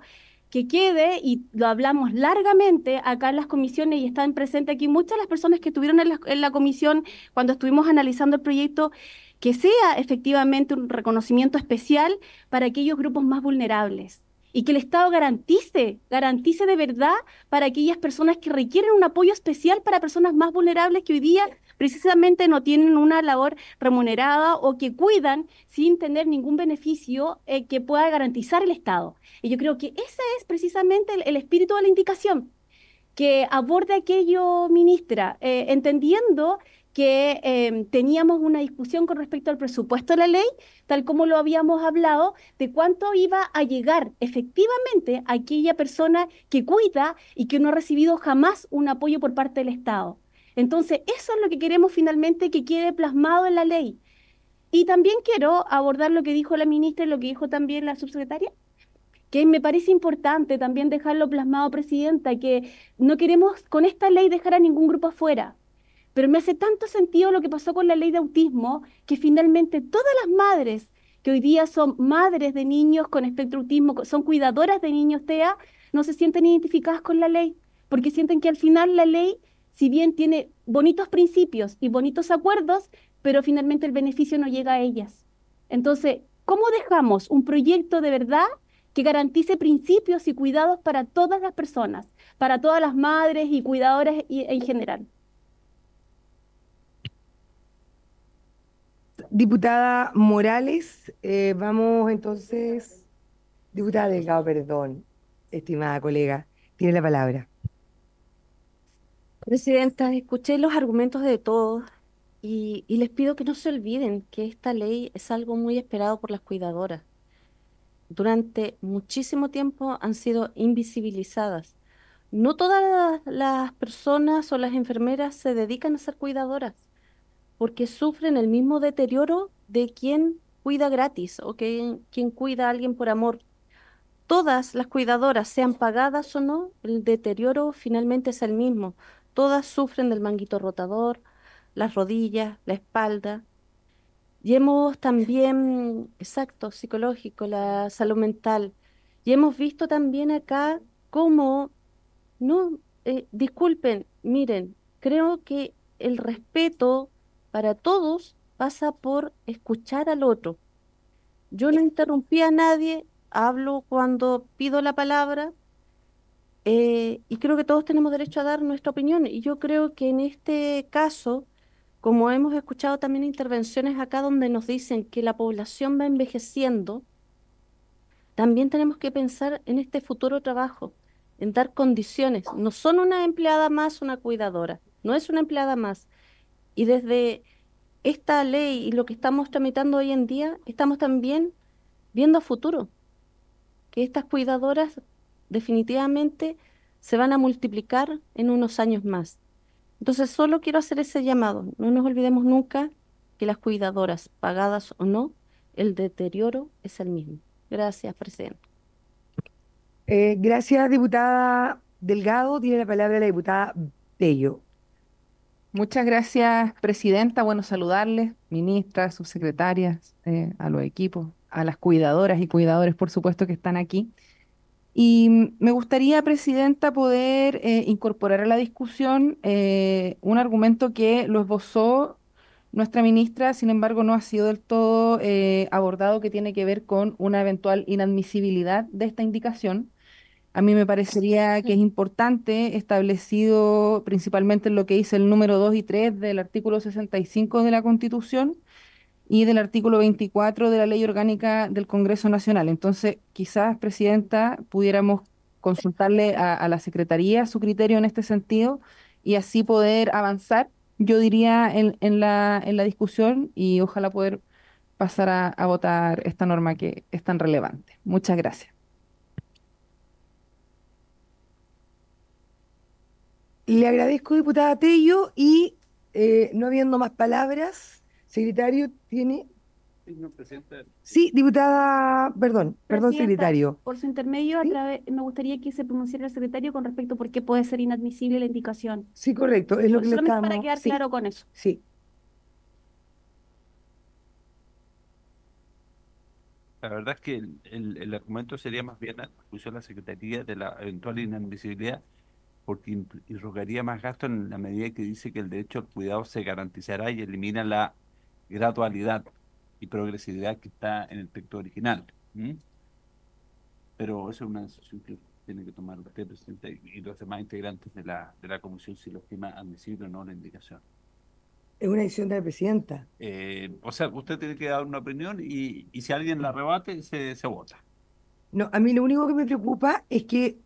que quede, y lo hablamos largamente acá en las comisiones y están presentes aquí muchas de las personas que estuvieron en la, en la comisión cuando estuvimos analizando el proyecto, que sea efectivamente un reconocimiento especial para aquellos grupos más vulnerables. Y que el Estado garantice, garantice de verdad para aquellas personas que requieren un apoyo especial para personas más vulnerables que hoy día precisamente no tienen una labor remunerada o que cuidan sin tener ningún beneficio eh, que pueda garantizar el Estado. Y yo creo que ese es precisamente el, el espíritu de la indicación, que aborde aquello, ministra, eh, entendiendo que eh, teníamos una discusión con respecto al presupuesto de la ley, tal como lo habíamos hablado, de cuánto iba a llegar efectivamente a aquella persona que cuida y que no ha recibido jamás un apoyo por parte del Estado. Entonces, eso es lo que queremos finalmente que quede plasmado en la ley. Y también quiero abordar lo que dijo la ministra y lo que dijo también la subsecretaria, que me parece importante también dejarlo plasmado, Presidenta, que no queremos con esta ley dejar a ningún grupo afuera. Pero me hace tanto sentido lo que pasó con la ley de autismo, que finalmente todas las madres que hoy día son madres de niños con espectro autismo, son cuidadoras de niños TEA, no se sienten identificadas con la ley, porque sienten que al final la ley, si bien tiene bonitos principios y bonitos acuerdos, pero finalmente el beneficio no llega a ellas. Entonces, ¿cómo dejamos un proyecto de verdad que garantice principios y cuidados para todas las personas, para todas las madres y cuidadoras en general? Diputada Morales, eh, vamos entonces, diputada Delgado, perdón, estimada colega, tiene la palabra. Presidenta, escuché los argumentos de todos y, y les pido que no se olviden que esta ley es algo muy esperado por las cuidadoras. Durante muchísimo tiempo han sido invisibilizadas. No todas las personas o las enfermeras se dedican a ser cuidadoras, porque sufren el mismo deterioro de quien cuida gratis o que, quien cuida a alguien por amor. Todas las cuidadoras, sean pagadas o no, el deterioro finalmente es el mismo. Todas sufren del manguito rotador, las rodillas, la espalda. Y hemos también, exacto, psicológico, la salud mental. Y hemos visto también acá cómo, no, eh, disculpen, miren, creo que el respeto para todos pasa por escuchar al otro. Yo no interrumpí a nadie, hablo cuando pido la palabra, eh, y creo que todos tenemos derecho a dar nuestra opinión. Y yo creo que en este caso, como hemos escuchado también intervenciones acá donde nos dicen que la población va envejeciendo, también tenemos que pensar en este futuro trabajo, en dar condiciones. No son una empleada más, una cuidadora, no es una empleada más. Y desde esta ley y lo que estamos tramitando hoy en día, estamos también viendo a futuro, que estas cuidadoras definitivamente se van a multiplicar en unos años más. Entonces solo quiero hacer ese llamado, no nos olvidemos nunca que las cuidadoras, pagadas o no, el deterioro es el mismo. Gracias, presidente. Eh, gracias, diputada Delgado. Tiene la palabra la diputada Tello. Muchas gracias, presidenta. Bueno, saludarles, ministras, subsecretarias, eh, a los equipos, a las cuidadoras y cuidadores, por supuesto, que están aquí. Y me gustaría, presidenta, poder eh, incorporar a la discusión eh, un argumento que lo esbozó nuestra ministra, sin embargo, no ha sido del todo eh, abordado, que tiene que ver con una eventual inadmisibilidad de esta indicación. A mí me parecería que es importante, establecido principalmente en lo que dice el número dos y tres del artículo sesenta y cinco de la Constitución y del artículo veinticuatro de la Ley Orgánica del Congreso Nacional. Entonces, quizás, presidenta, pudiéramos consultarle a, a la Secretaría su criterio en este sentido y así poder avanzar, yo diría, en, en, la, en la discusión, y ojalá poder pasar a, a votar esta norma que es tan relevante. Muchas gracias. Le agradezco, diputada Tello, y eh, no habiendo más palabras, secretario, tiene... Señor presidente. Sí, diputada, perdón, presidenta, perdón, secretario. Por su intermedio, ¿sí? a través, me gustaría que se pronunciara el secretario con respecto a por qué puede ser inadmisible la indicación. Sí, correcto, es lo que le estamos... Para quedar sí. claro con eso. Sí. La verdad es que el, el, el argumento sería más bien la discusión de la Secretaría de la eventual inadmisibilidad, porque irrogaría más gasto en la medida que dice que el derecho al cuidado se garantizará y elimina la gradualidad y progresividad que está en el texto original. ¿Mm? Pero eso es una decisión que tiene que tomar usted, presidente, y los demás integrantes de la, de la comisión, si lo estima admisible o no la indicación. Es una decisión de la presidenta. Eh, o sea, usted tiene que dar una opinión y, y si alguien la rebate, se, se vota. No, a mí lo único que me preocupa es que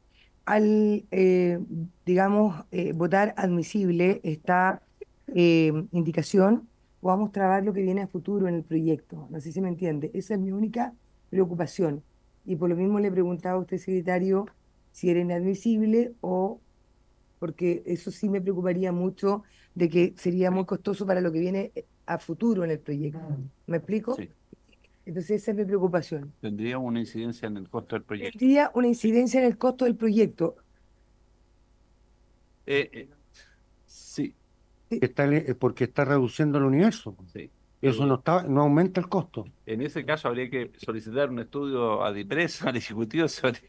al, eh, digamos, eh, votar admisible esta eh, indicación, podamos trabar lo que viene a futuro en el proyecto. No sé si me entiende. Esa es mi única preocupación. Y por lo mismo le preguntaba a usted, secretario, si era inadmisible o... porque eso sí me preocuparía mucho de que sería muy costoso para lo que viene a futuro en el proyecto. ¿Me explico? Sí. Entonces esa es mi preocupación. ¿Tendría una incidencia en el costo del proyecto? Tendría una incidencia en el costo del proyecto. Eh, eh, sí. Está, porque está reduciendo el universo. Sí. Eso no está, no aumenta el costo. En ese caso habría que solicitar un estudio a Dipresa, al Ejecutivo, sobre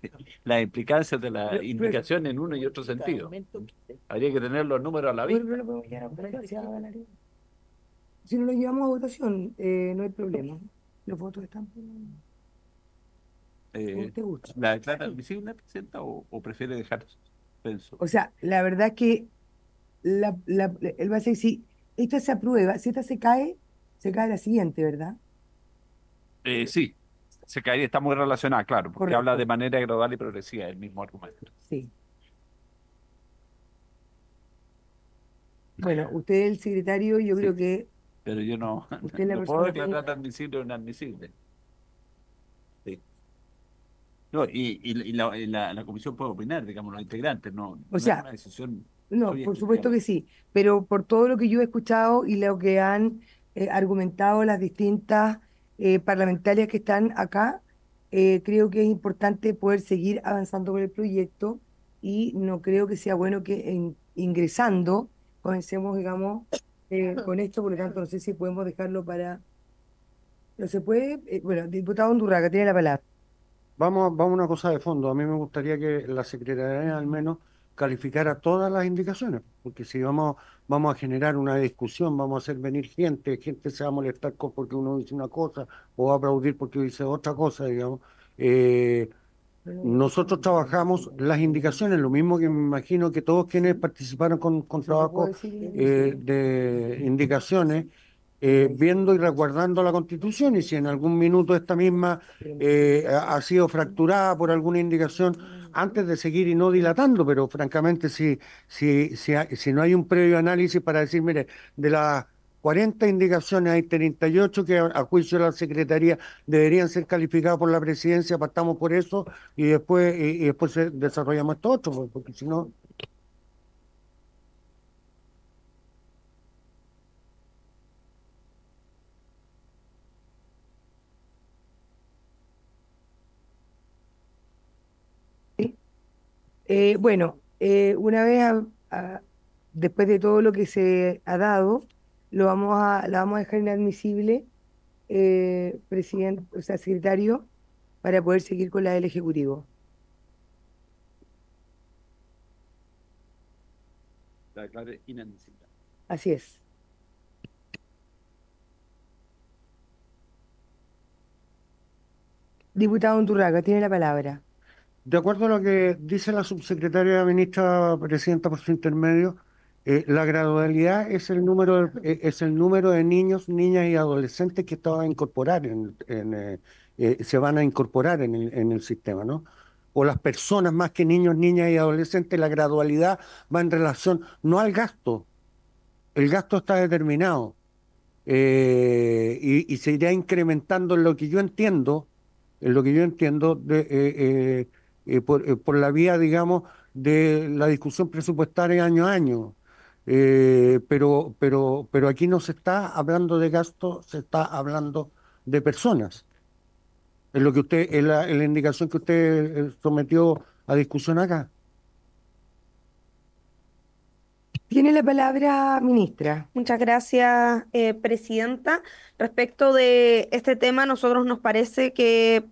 las implicancias de la pero, indicación pero, en uno y otro sentido. Habría que tener los números a la vista. Pero, pero, pero, pero, si no lo llevamos a votación, eh, no hay problema. Los votos están por... eh, ¿Te gusta? ¿La declara visible, presenta o, o prefiere dejar suspenso? O sea, la verdad es que la, la, él va a decir, si esta se aprueba, si esta se cae, se cae la siguiente, ¿verdad? Eh, sí, se caería, está muy relacionada, claro, porque correcto. Habla de manera gradual y progresiva, el mismo argumento. Sí. Bueno, usted es el secretario, yo sí. creo que... Pero yo no, no puedo declarar admisible o inadmisible. Sí. No, y, y, y, la, y la, la comisión puede opinar, digamos, los integrantes, no, o no sea, es una decisión. No, obviamente. Por supuesto que sí, pero por todo lo que yo he escuchado y lo que han eh, argumentado las distintas eh, parlamentarias que están acá, eh, creo que es importante poder seguir avanzando con el proyecto y no creo que sea bueno que en, ingresando comencemos, digamos... Eh, con esto, por lo tanto, no sé si podemos dejarlo para... ¿No se puede? Eh, bueno, diputado Undurraga, tiene la palabra. Vamos, vamos a una cosa de fondo. A mí me gustaría que la Secretaría al menos calificara todas las indicaciones, porque si vamos, vamos a generar una discusión, vamos a hacer venir gente, gente se va a molestar porque uno dice una cosa o va a aplaudir porque dice otra cosa, digamos. Eh, Nosotros trabajamos las indicaciones, lo mismo que me imagino que todos quienes participaron con, con trabajo eh, de indicaciones, eh, viendo y resguardando la Constitución, y si en algún minuto esta misma eh, ha sido fracturada por alguna indicación, antes de seguir y no dilatando, pero francamente si, si, si, si no hay un previo análisis para decir, mire, de las cuarenta indicaciones, hay treinta y ocho que a juicio de la Secretaría deberían ser calificadas por la Presidencia, partamos por eso y después y, y después desarrollamos esto otro, porque si no... Eh, bueno, eh, una vez, a, a, después de todo lo que se ha dado, lo vamos a, la vamos a dejar inadmisible, eh, presidente, o sea, secretario, para poder seguir con la del Ejecutivo. La declaré inadmisible. Así es. Diputado Undurraga, tiene la palabra. De acuerdo a lo que dice la subsecretaria ministra presidenta por su intermedio, eh, la gradualidad es el número eh, es el número de niños, niñas y adolescentes que estaban a incorporar en, en, eh, eh, se van a incorporar en el, en el sistema, ¿no? O las personas más que niños, niñas y adolescentes, la gradualidad va en relación no al gasto, el gasto está determinado eh, y, y se irá incrementando en lo que yo entiendo. Es lo que yo entiendo de, eh, eh, eh, por, eh, por la vía, digamos, de la discusión presupuestaria año a año. Eh, pero, pero, pero aquí no se está hablando de gasto, se está hablando de personas. Es lo que usted, es la, es la indicación que usted sometió a discusión acá. Tiene la palabra, ministra. Muchas gracias, eh, presidenta. Respecto de este tema, nosotros nos parece que,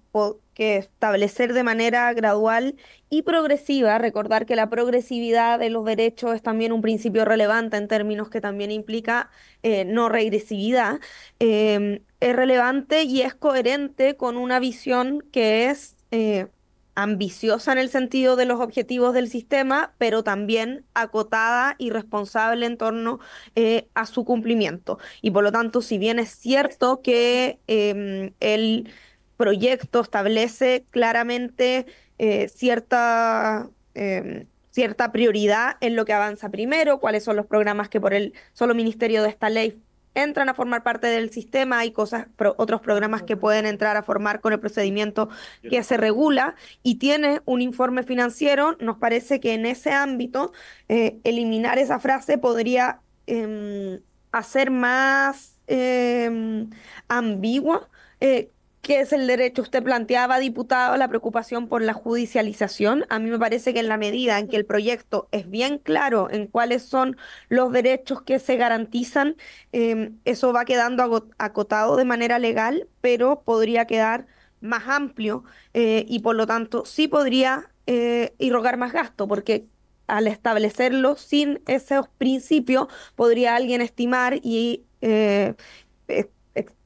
que establecer de manera gradual y progresiva, recordar que la progresividad de los derechos es también un principio relevante en términos que también implica eh, no regresividad, eh, es relevante y es coherente con una visión que es eh, ambiciosa en el sentido de los objetivos del sistema, pero también acotada y responsable en torno eh, a su cumplimiento. Y por lo tanto, si bien es cierto que eh, el proyecto establece claramente eh, cierta... Eh, cierta prioridad en lo que avanza primero, cuáles son los programas que por el solo ministerio de esta ley entran a formar parte del sistema, hay cosas, pro, otros programas que pueden entrar a formar con el procedimiento que se regula y tiene un informe financiero, nos parece que en ese ámbito eh, eliminar esa frase podría eh, hacer más eh, ambigua eh, ¿qué es el derecho? Usted planteaba, diputado, la preocupación por la judicialización. A mí me parece que en la medida en que el proyecto es bien claro en cuáles son los derechos que se garantizan, eh, eso va quedando acotado de manera legal, pero podría quedar más amplio eh, y por lo tanto sí podría eh, irrogar más gasto, porque al establecerlo sin esos principios podría alguien estimar y... Eh,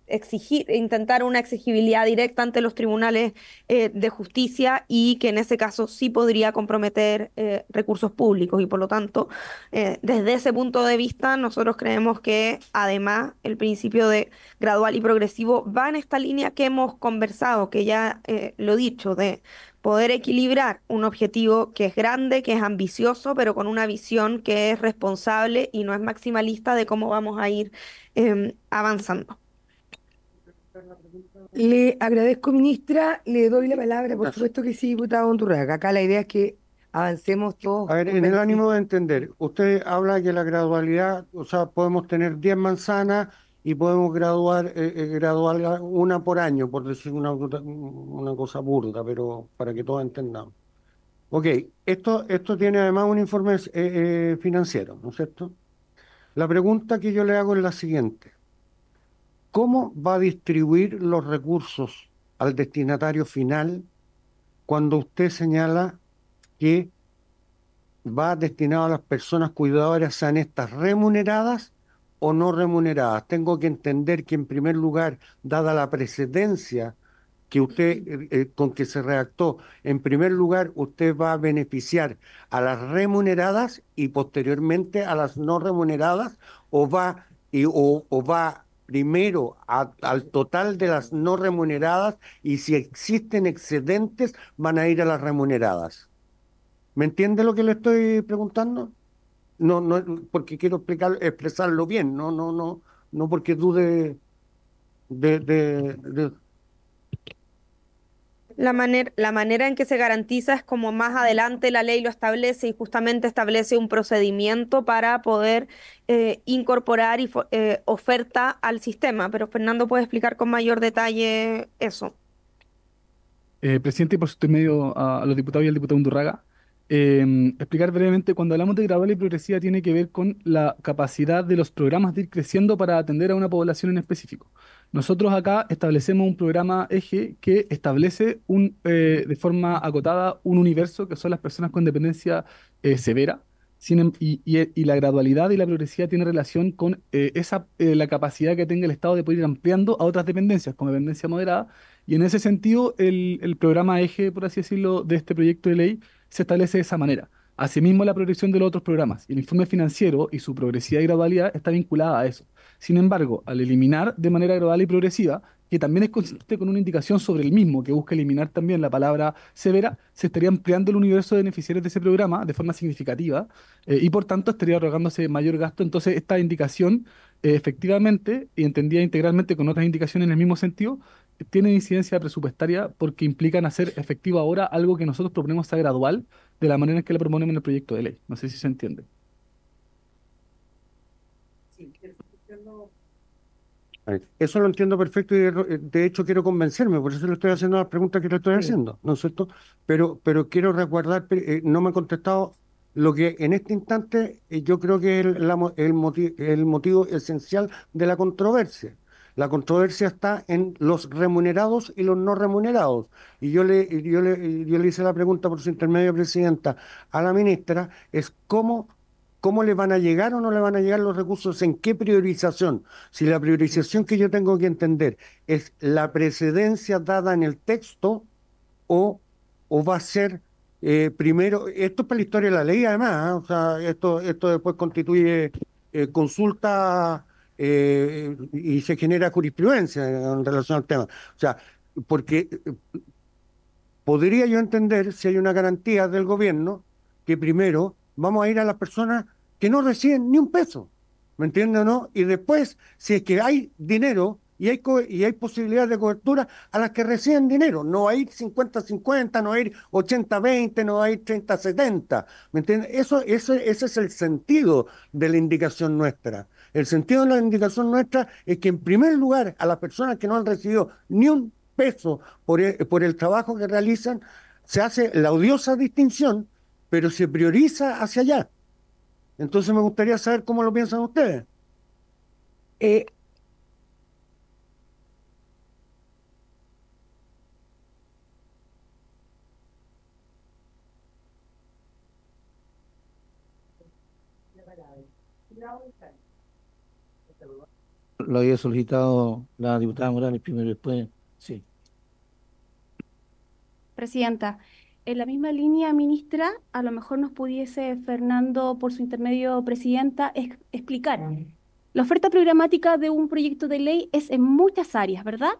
exigir, intentar una exigibilidad directa ante los tribunales eh, de justicia y que en ese caso sí podría comprometer eh, recursos públicos y por lo tanto eh, desde ese punto de vista nosotros creemos que además el principio de gradual y progresivo va en esta línea que hemos conversado, que ya eh, lo he dicho, de poder equilibrar un objetivo que es grande, que es ambicioso, pero con una visión que es responsable y no es maximalista de cómo vamos a ir eh, avanzando. Le agradezco, ministra, le doy la palabra, por supuesto que sí, diputado Undurraga. Acá la idea es que avancemos todos. A ver, en el ánimo de entender, usted habla que la gradualidad, o sea, podemos tener diez manzanas y podemos graduar, eh, graduar una por año, por decir una, una cosa burda, pero para que todos entendamos. Ok, esto, esto tiene además un informe eh, eh, financiero, ¿no es cierto? La pregunta que yo le hago es la siguiente. ¿Cómo va a distribuir los recursos al destinatario final cuando usted señala que va destinado a las personas cuidadoras, sean estas remuneradas o no remuneradas? Tengo que entender que en primer lugar, dada la precedencia que usted eh, con que se redactó, en primer lugar usted va a beneficiar a las remuneradas y posteriormente a las no remuneradas, o va y, o, o va a primero a, al total de las no remuneradas, y si existen excedentes van a ir a las remuneradas. ¿Me entiende lo que le estoy preguntando? No, no, porque quiero explicar, expresarlo bien, no, no, no, no porque dude de, de, de... La manera, la manera en que se garantiza es como más adelante la ley lo establece y justamente establece un procedimiento para poder eh, incorporar y eh, oferta al sistema. Pero Fernando puede explicar con mayor detalle eso. Eh, presidente, por su intermedio a, a los diputados y al diputado Undurraga, eh, explicar brevemente, cuando hablamos de gradual y progresiva tiene que ver con la capacidad de los programas de ir creciendo para atender a una población en específico. Nosotros acá establecemos un programa eje que establece un, eh, de forma acotada un universo que son las personas con dependencia eh, severa, sin, y, y, y la gradualidad y la progresividad tiene relación con eh, esa, eh, la capacidad que tenga el Estado de poder ir ampliando a otras dependencias, como dependencia moderada, y en ese sentido el, el programa eje, por así decirlo, de este proyecto de ley se establece de esa manera. Asimismo, la progresión de los otros programas. El informe financiero y su progresividad y gradualidad está vinculada a eso. Sin embargo, al eliminar de manera gradual y progresiva, que también es consistente con una indicación sobre el mismo, que busca eliminar también la palabra severa, se estaría ampliando el universo de beneficiarios de ese programa de forma significativa eh, y, por tanto, estaría arrogándose mayor gasto. Entonces, esta indicación, eh, efectivamente, y entendida integralmente con otras indicaciones en el mismo sentido, tienen incidencia presupuestaria porque implican hacer efectivo ahora algo que nosotros proponemos a gradual de la manera en que la proponemos en el proyecto de ley. No sé si se entiende. Sí, entiendo. Eso lo entiendo perfecto y de hecho quiero convencerme, por eso le estoy haciendo las preguntas que le estoy sí. haciendo, ¿no es cierto? Pero, pero quiero resguardar, eh, no me han contestado lo que en este instante eh, yo creo que es el, el, motiv, el motivo esencial de la controversia. La controversia está en los remunerados y los no remunerados. Y yo le, yo le, yo le hice la pregunta por su intermedio, Presidenta, a la ministra, es cómo, cómo le van a llegar o no le van a llegar los recursos, en qué priorización. Si la priorización que yo tengo que entender es la precedencia dada en el texto o, o va a ser eh, primero... Esto es para la historia de la ley, además, ¿eh? O sea, esto, esto después constituye eh, consulta... Eh, y se genera jurisprudencia en relación al tema. O sea, porque podría yo entender si hay una garantía del gobierno que primero vamos a ir a las personas que no reciben ni un peso, ¿me entienden o no? Y después, si es que hay dinero y hay, co y hay posibilidades de cobertura, a las que reciben dinero. No va a ir cincuenta cincuenta, no va a ir ochenta veinte, no va a ir treinta setenta, ¿me entienden? Eso, eso, ese es el sentido de la indicación nuestra. El sentido de la indicación nuestra es que, en primer lugar, a las personas que no han recibido ni un peso por el, por el trabajo que realizan, se hace la odiosa distinción, pero se prioriza hacia allá. Entonces me gustaría saber cómo lo piensan ustedes. Eh, Lo había solicitado la diputada Morales primero y después, sí. Presidenta, en la misma línea, ministra, a lo mejor nos pudiese, Fernando, por su intermedio, Presidenta, es, explicar. La oferta programática de un proyecto de ley es en muchas áreas, ¿verdad?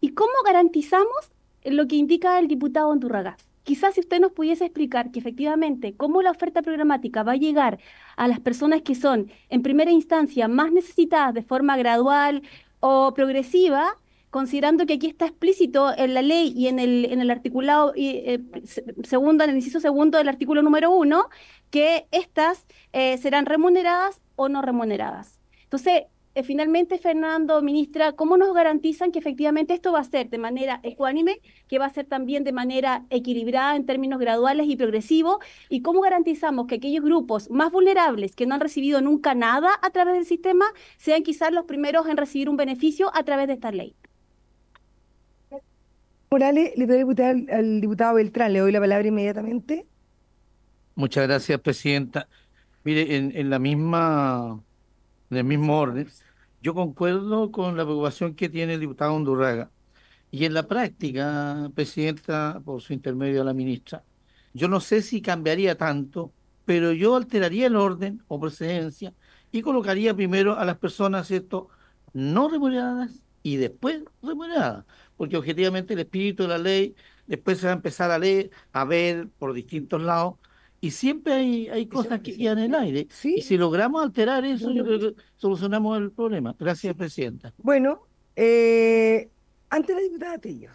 ¿Y cómo garantizamos lo que indica el diputado Undurraga? Quizás si usted nos pudiese explicar que efectivamente cómo la oferta programática va a llegar a las personas que son en primera instancia más necesitadas de forma gradual o progresiva, considerando que aquí está explícito en la ley y en el, en el articulado eh, segundo, en el inciso segundo del artículo número uno, que estas eh, serán remuneradas o no remuneradas. Entonces, eh, finalmente, Fernando, ministra, ¿cómo nos garantizan que efectivamente esto va a ser de manera ecuánime, que va a ser también de manera equilibrada en términos graduales y progresivos, y cómo garantizamos que aquellos grupos más vulnerables que no han recibido nunca nada a través del sistema sean quizás los primeros en recibir un beneficio a través de esta ley? Morales, le doy al, al diputado Beltrán, le doy la palabra inmediatamente. Muchas gracias, Presidenta. Mire, en, en la misma, en el mismo orden, yo concuerdo con la preocupación que tiene el diputado Undurraga. Y en la práctica, Presidenta, por su intermedio a la ministra, yo no sé si cambiaría tanto, pero yo alteraría el orden o precedencia y colocaría primero a las personas, ¿cierto?, no remuneradas y después remuneradas, porque objetivamente el espíritu de la ley después se va a empezar a leer, a ver por distintos lados, y siempre hay, hay cosas que quedan en el aire. ¿Sí? Y si logramos alterar eso, yo creo que solucionamos el problema. Gracias, sí. Presidenta. Bueno, eh... antes la diputada Tello,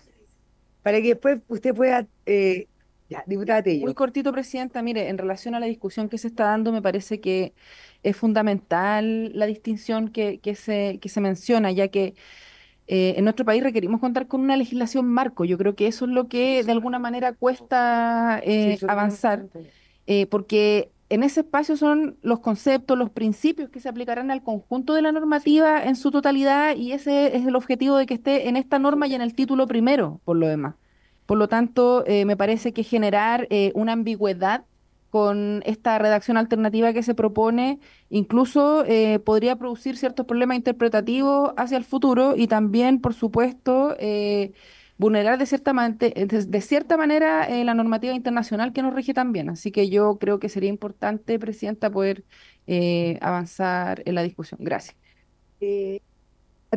para que después usted pueda... Eh, ya, diputada Tello. Muy cortito, Presidenta. Mire, en relación a la discusión que se está dando, me parece que es fundamental la distinción que, que, se, que se menciona, ya que eh, en nuestro país requerimos contar con una legislación marco. Yo creo que eso es lo que de alguna manera cuesta eh, sí, avanzar. eh, porque en ese espacio son los conceptos, los principios que se aplicarán al conjunto de la normativa en su totalidad, y ese es el objetivo de que esté en esta norma y en el título primero, por lo demás. Por lo tanto, eh, me parece que generar eh, una ambigüedad con esta redacción alternativa que se propone, incluso eh, podría producir ciertos problemas interpretativos hacia el futuro, y también, por supuesto, eh, vulnerar de cierta, man de, de cierta manera eh, la normativa internacional que nos rige también. Así que yo creo que sería importante, Presidenta, poder eh, avanzar en la discusión. Gracias. Eh,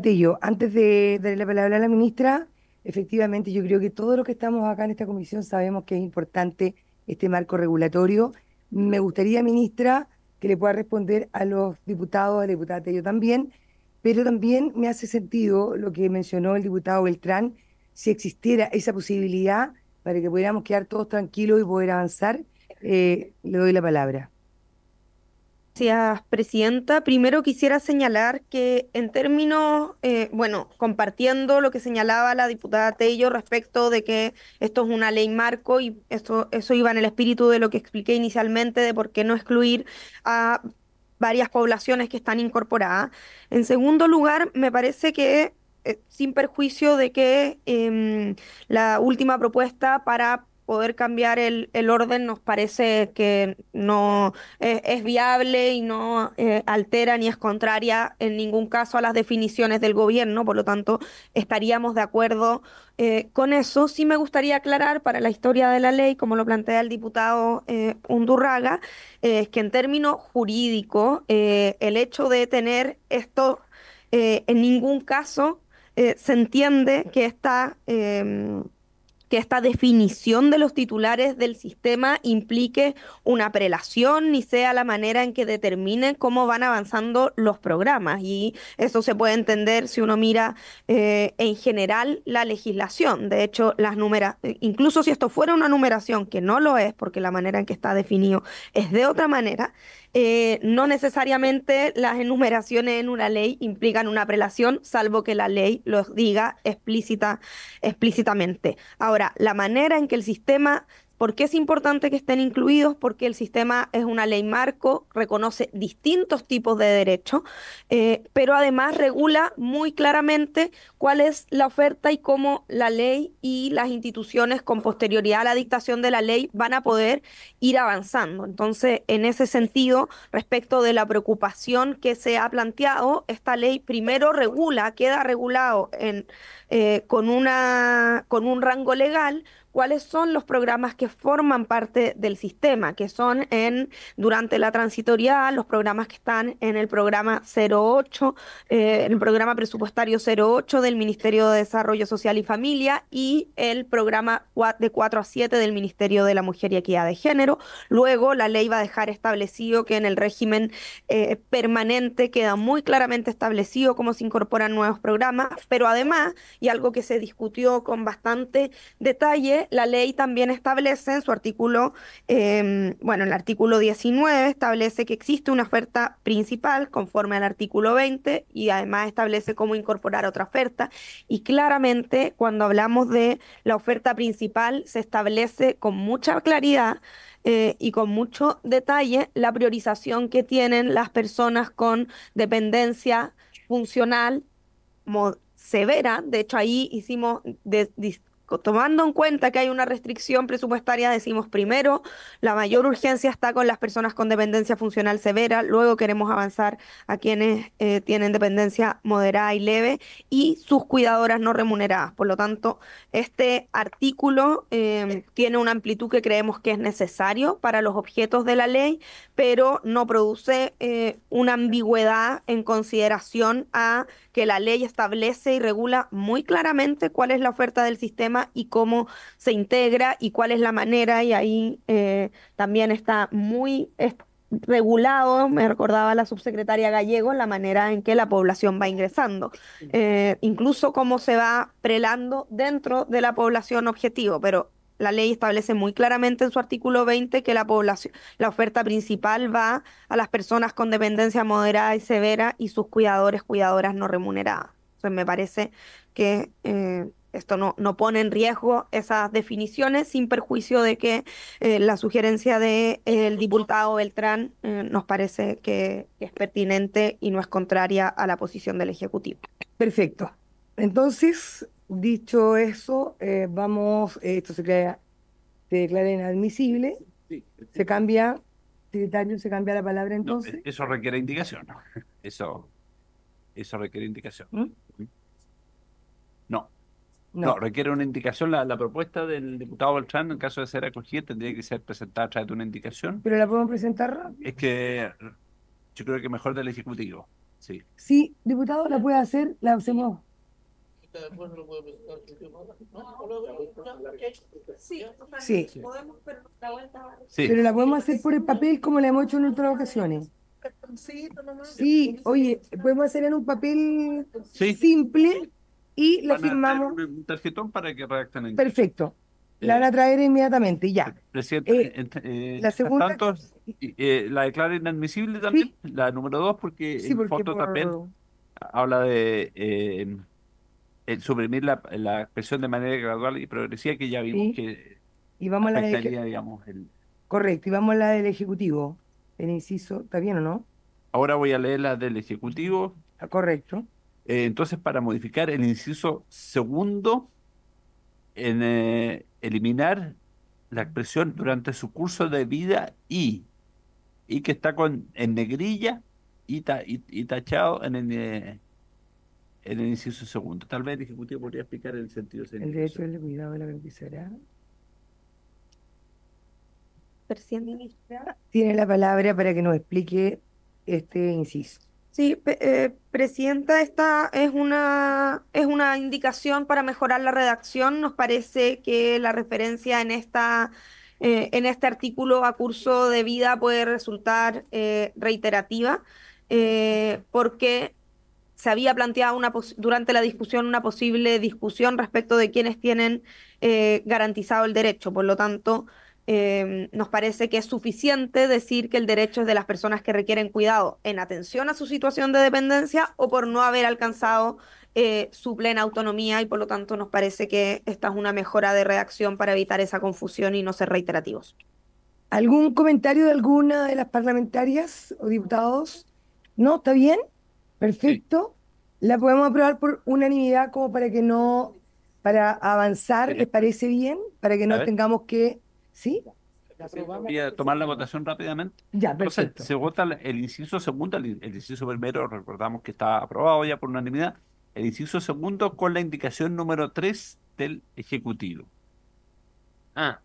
Tello, antes de darle la palabra a la ministra, efectivamente yo creo que todos los que estamos acá en esta comisión sabemos que es importante este marco regulatorio. Me gustaría, ministra, que le pueda responder a los diputados, a la diputada Tello también, pero también me hace sentido lo que mencionó el diputado Beltrán, si existiera esa posibilidad para que pudiéramos quedar todos tranquilos y poder avanzar. Eh, le doy la palabra. Gracias, Presidenta. Primero quisiera señalar que en términos, eh, bueno, compartiendo lo que señalaba la diputada Tello respecto de que esto es una ley marco, y esto, eso iba en el espíritu de lo que expliqué inicialmente de por qué no excluir a varias poblaciones que están incorporadas. En segundo lugar, me parece que eh, sin perjuicio de que eh, la última propuesta para poder cambiar el, el orden nos parece que no eh, es viable y no eh, altera ni es contraria en ningún caso a las definiciones del gobierno, por lo tanto estaríamos de acuerdo eh, con eso. Sí me gustaría aclarar para la historia de la ley, como lo plantea el diputado eh, Undurraga, eh, que en términos jurídicos eh, el hecho de tener esto eh, en ningún caso eh, se entiende que está... Eh, que esta definición de los titulares del sistema implique una prelación, ni sea la manera en que determinen cómo van avanzando los programas. Y eso se puede entender si uno mira eh, en general la legislación. De hecho, las numera incluso si esto fuera una numeración, que no lo es, porque la manera en que está definido es de otra manera, eh, no necesariamente las enumeraciones en una ley implican una prelación, salvo que la ley los diga explícita, explícitamente. Ahora, Ahora, la manera en que el sistema, ¿por qué es importante que estén incluidos? Porque el sistema es una ley marco, reconoce distintos tipos de derechos, eh, pero además regula muy claramente cuál es la oferta y cómo la ley y las instituciones con posterioridad a la dictación de la ley van a poder ir avanzando. Entonces, en ese sentido, respecto de la preocupación que se ha planteado, esta ley primero regula, queda regulado en, eh, con, una, con un rango legal, cuáles son los programas que forman parte del sistema, que son en durante la transitoriedad, los programas que están en el programa cero ocho, eh, el programa presupuestario cero ocho del Ministerio de Desarrollo Social y Familia, y el programa de cuatro a siete del Ministerio de la Mujer y Equidad de Género. Luego la ley va a dejar establecido que en el régimen eh, permanente queda muy claramente establecido cómo se incorporan nuevos programas, pero además, y algo que se discutió con bastante detalle, la ley también establece en su artículo, eh, bueno, el artículo diecinueve establece que existe una oferta principal conforme al artículo veinte, y además establece cómo incorporar otra oferta, y claramente cuando hablamos de la oferta principal se establece con mucha claridad Eh, y con mucho detalle la priorización que tienen las personas con dependencia funcional severa. De hecho, ahí hicimos... De, de, tomando en cuenta que hay una restricción presupuestaria, decimos primero, la mayor urgencia está con las personas con dependencia funcional severa, luego queremos avanzar a quienes eh, tienen dependencia moderada y leve y sus cuidadoras no remuneradas. Por lo tanto, este artículo eh, tiene una amplitud que creemos que es necesario para los objetos de la ley, pero no produce eh, una ambigüedad en consideración a que la ley establece y regula muy claramente cuál es la oferta del sistema y cómo se integra y cuál es la manera, y ahí eh, también está muy regulado, me recordaba la subsecretaria Gallegos, la manera en que la población va ingresando, eh, incluso cómo se va prelando dentro de la población objetivo, pero la ley establece muy claramente en su artículo veinte que la población, la oferta principal va a las personas con dependencia moderada y severa y sus cuidadores, cuidadoras no remuneradas. Entonces me parece que... Eh, Esto no, no pone en riesgo esas definiciones, sin perjuicio de que eh, la sugerencia del eh, diputado Beltrán eh, nos parece que es pertinente y no es contraria a la posición del Ejecutivo. Perfecto. Entonces, dicho eso, eh, vamos, eh, esto se, crea, se declara inadmisible, sí, sí. Se cambia, secretario, se cambia la palabra entonces. No, eso requiere indicación, ¿no? Eso, eso requiere indicación. ¿Mm? No. No. no, requiere una indicación. La, la propuesta del diputado Beltrán, en caso de ser acogida, tendría que ser presentada a través de una indicación. ¿Pero la podemos presentar rápido? Es que yo creo que mejor del Ejecutivo, sí. Sí, diputado, la puede hacer, la hacemos. Sí, sí. sí. Pero la podemos hacer por el papel como la hemos hecho en otras ocasiones. Sí, oye, podemos hacer en un papel sí. simple. Y la firmamos. Un tarjetón para que redacten. En... Perfecto. La van a traer inmediatamente, ya. Presidente, eh, eh, la segunda. Tanto, eh, la declara inadmisible también, ¿sí? La número dos, porque sí, el porque foto por... también habla de eh, el suprimir la, la expresión de manera gradual y progresiva, que ya vimos sí. que. Y vamos a la del eje... digamos, el... Correcto, y vamos a la del Ejecutivo. El inciso, ¿está bien o no? Ahora voy a leer la del Ejecutivo. Ah, correcto. Entonces, para modificar el inciso segundo, en eh, eliminar la expresión durante su curso de vida y, y que está con en negrilla y, ta, y, y tachado en el, eh, en el inciso segundo. Tal vez el Ejecutivo podría explicar el sentido de ese inciso. El derecho al cuidado de la beneficiaria. Ministra, tiene la palabra para que nos explique este inciso. Sí, eh, Presidenta, esta es una, es una indicación para mejorar la redacción. Nos parece que la referencia en esta eh, en este artículo a curso de vida puede resultar eh, reiterativa, eh, porque se había planteado una pos durante la discusión una posible discusión respecto de quienes tienen eh, garantizado el derecho. Por lo tanto, Eh, nos parece que es suficiente decir que el derecho es de las personas que requieren cuidado en atención a su situación de dependencia o por no haber alcanzado eh, su plena autonomía, y por lo tanto nos parece que esta es una mejora de redacción para evitar esa confusión y no ser reiterativos. ¿Algún comentario de alguna de las parlamentarias o diputados? ¿No? ¿Está bien? Perfecto. La podemos aprobar por unanimidad, como para que no, para avanzar, ¿les parece bien? Para que no tengamos que... ¿Sí? Voy a tomar la votación rápidamente. Ya, perfecto. Entonces, se vota el inciso segundo, el, el inciso primero, recordamos que está aprobado ya por unanimidad, el inciso segundo con la indicación número tres del Ejecutivo. Ah.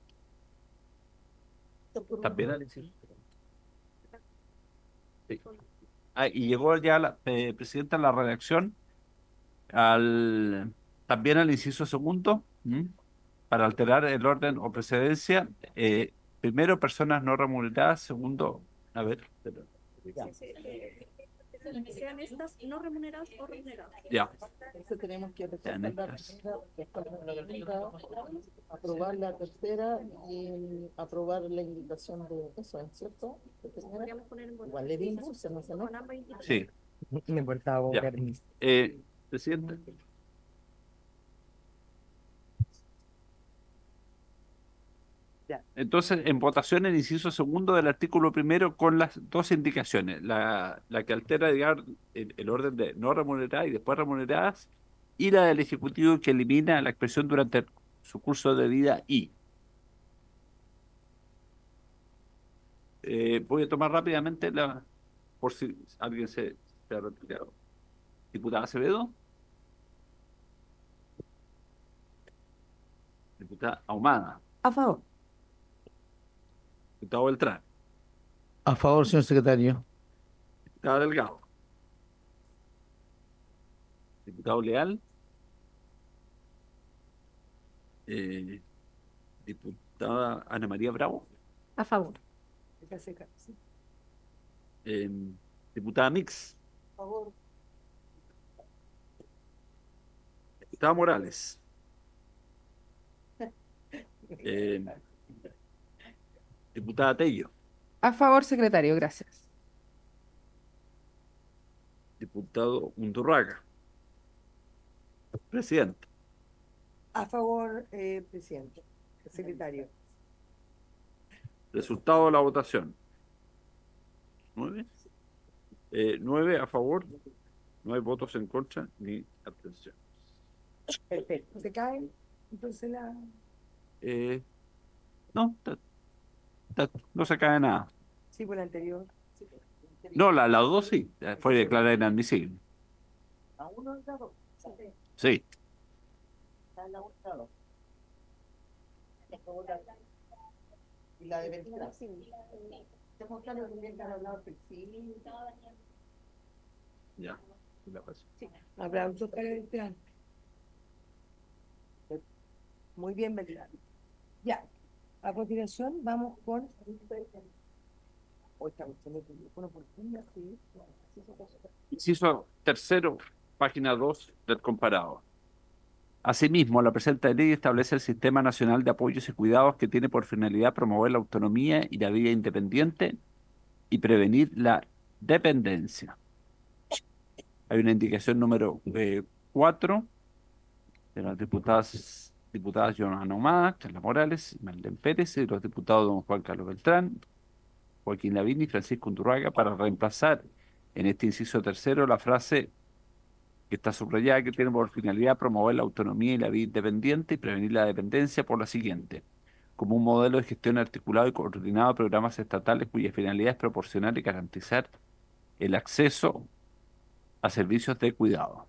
¿También el inciso? Sí. Ah, y llegó ya la eh, presidenta la redacción al, también al inciso segundo. ¿Mm? Para alterar el orden o precedencia, eh, primero, personas no remuneradas, segundo, a ver. Pero, ya. Que sean estas no remuneradas o remuneradas. Ya. Eso tenemos que aprobar la tercera y aprobar la indicación de eso, ¿es cierto? Igual le dimos, no se nos. Sí. Me importaba. Eh, Presidente. Entonces, en votación, el inciso segundo del artículo primero con las dos indicaciones, la, la que altera, digamos, el, el orden de no remuneradas y después remuneradas, y la del Ejecutivo que elimina la expresión durante su curso de vida y. Eh, voy a tomar rápidamente la, por si alguien se, se ha retirado. Diputada Acevedo. Diputada Ahumada. A favor. Diputado Beltrán. A favor, señor secretario. Diputado Delgado. Diputado Leal. Eh, diputada Ana María Bravo. A favor. Eh, diputada Mix. A favor. Diputado Morales. Eh, Diputada Tello. A favor, secretario, gracias. Diputado Undurraga. Presidente. A favor, eh, presidente, secretario. Resultado de la votación. Nueve. Eh, nueve a favor, no hay votos en contra ni abstención. Perfecto. ¿Se cae entonces la...? Eh, no, ta, ta, no se cae nada. Sí, por la anterior. Sí, anterior. No, la, la dos sí, fue declarada inadmisible. ¿La uno es la dos? Sí. La la otra dos. Y la de Ventura. Estamos claros que tendrían que haber hablado del perfil. Ya, la paso. Aplausos para Beltrán. Muy bien, Beltrán. Ya, a continuación vamos con... Inciso tercero, página dos del comparado. Asimismo, la presente ley establece el Sistema Nacional de Apoyos y Cuidados que tiene por finalidad promover la autonomía y la vida independiente y prevenir la dependencia. Hay una indicación número cuatro eh, de las diputadas, diputadas Joanna Ahumada, Carla Morales, Marlen Pérez y los diputados don Juan Carlos Beltrán, Joaquín Lavín y Francisco Undurraga para reemplazar en este inciso tercero la frase que está subrayada, que tiene por finalidad promover la autonomía y la vida independiente y prevenir la dependencia por la siguiente: como un modelo de gestión articulado y coordinado de programas estatales cuya finalidad es proporcionar y garantizar el acceso a servicios de cuidado.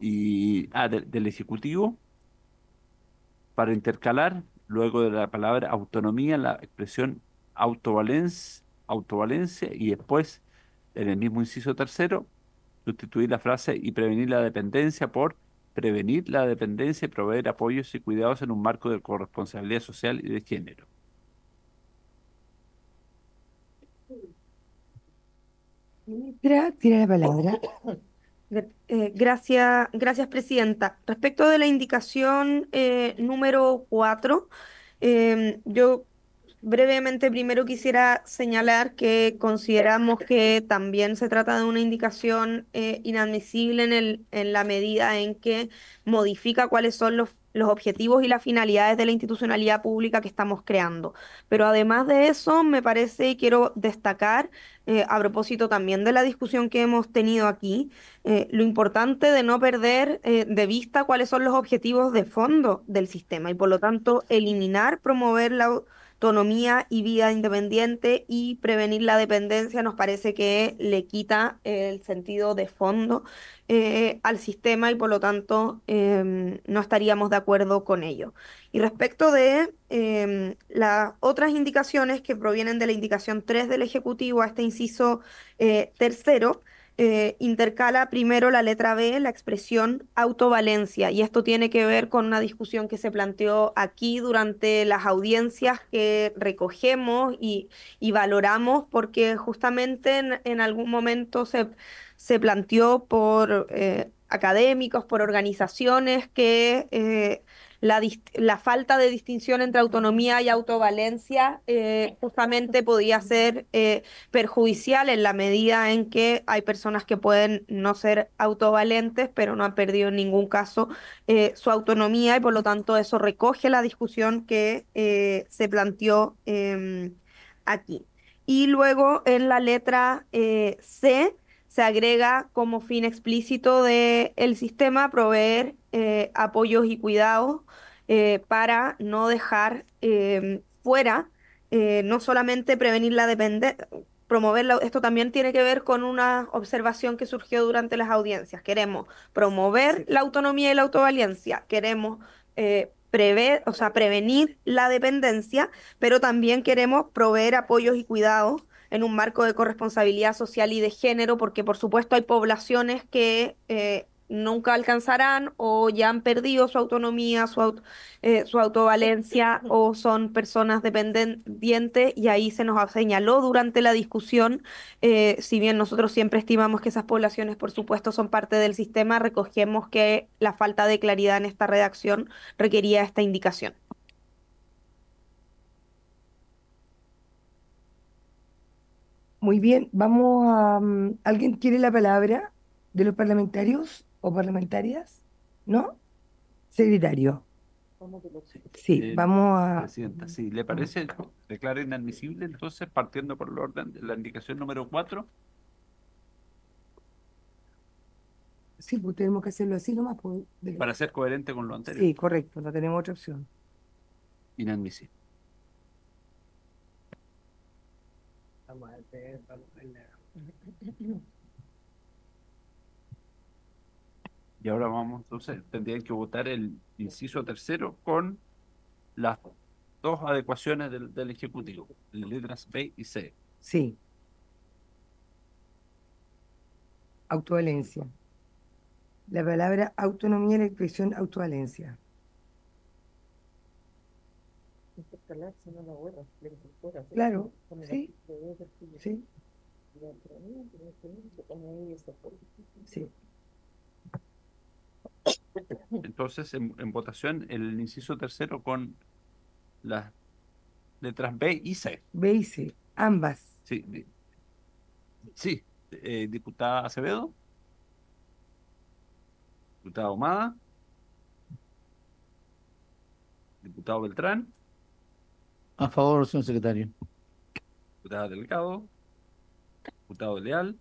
Y ah, de, del Ejecutivo, para intercalar, luego de la palabra autonomía, la expresión autovalencia, autovalencia y después, en el mismo inciso tercero, sustituir la frase y prevenir la dependencia por prevenir la dependencia y proveer apoyos y cuidados en un marco de corresponsabilidad social y de género. Ministra, tiene la palabra. Eh, gracias, gracias, presidenta. Respecto de la indicación eh, número cuatro, eh, yo... brevemente, primero quisiera señalar que consideramos que también se trata de una indicación eh, inadmisible en, el, en la medida en que modifica cuáles son los, los objetivos y las finalidades de la institucionalidad pública que estamos creando. Pero además de eso, me parece, y quiero destacar, eh, a propósito también de la discusión que hemos tenido aquí, eh, lo importante de no perder eh, de vista cuáles son los objetivos de fondo del sistema y por lo tanto eliminar, promover la autonomía y vida independiente y prevenir la dependencia nos parece que le quita el sentido de fondo eh, al sistema y por lo tanto eh, no estaríamos de acuerdo con ello. Y respecto de eh, las otras indicaciones que provienen de la indicación tres del Ejecutivo a este inciso eh, tercero, Eh, intercala primero la letra B, la expresión autovalencia, y esto tiene que ver con una discusión que se planteó aquí durante las audiencias que recogemos y, y valoramos, porque justamente en, en algún momento se, se planteó por eh, académicos, por organizaciones, que eh, la, la falta de distinción entre autonomía y autovalencia eh, justamente podía ser eh, perjudicial en la medida en que hay personas que pueden no ser autovalentes, pero no han perdido en ningún caso eh, su autonomía y por lo tanto eso recoge la discusión que eh, se planteó eh, aquí. Y luego en la letra eh, C, se agrega como fin explícito del sistema proveer eh, apoyos y cuidados eh, para no dejar eh, fuera, eh, no solamente prevenir la dependencia, promoverla. Esto también tiene que ver con una observación que surgió durante las audiencias. Queremos promover la autonomía y la autovalencia, queremos eh, prever, o sea, prevenir la dependencia, pero también queremos proveer apoyos y cuidados en un marco de corresponsabilidad social y de género, porque por supuesto hay poblaciones que eh, nunca alcanzarán o ya han perdido su autonomía, su, aut eh, su autovalencia o son personas dependientes y ahí se nos señaló durante la discusión, eh, si bien nosotros siempre estimamos que esas poblaciones por supuesto son parte del sistema, recogemos que la falta de claridad en esta redacción requería esta indicación. Muy bien, vamos a... ¿Alguien quiere la palabra de los parlamentarios o parlamentarias? ¿No? Secretario. Sí, eh, vamos a... Presidenta, sí, ¿le parece? Declara inadmisible, entonces, partiendo por el orden de la indicación número cuatro. Sí, pues tenemos que hacerlo así nomás. Pues, de... Para ser coherente con lo anterior. Sí, correcto, no tenemos otra opción. Inadmisible. Vamos a ver, vamos a ver. Y ahora vamos, entonces, tendrían que votar el inciso tercero con las dos adecuaciones del, del Ejecutivo, las letras B y C. Sí. Autovalencia. La palabra autonomía y la expresión autovalencia. Claro, sí. Sí. Sí. Entonces, en, en votación, el inciso tercero con las letras B y C. B y C, ambas. Sí, sí. Eh, diputada Acevedo. Diputada Ahumada. Diputado Beltrán. A favor, señor secretario. Diputada Delgado. Diputado Leal.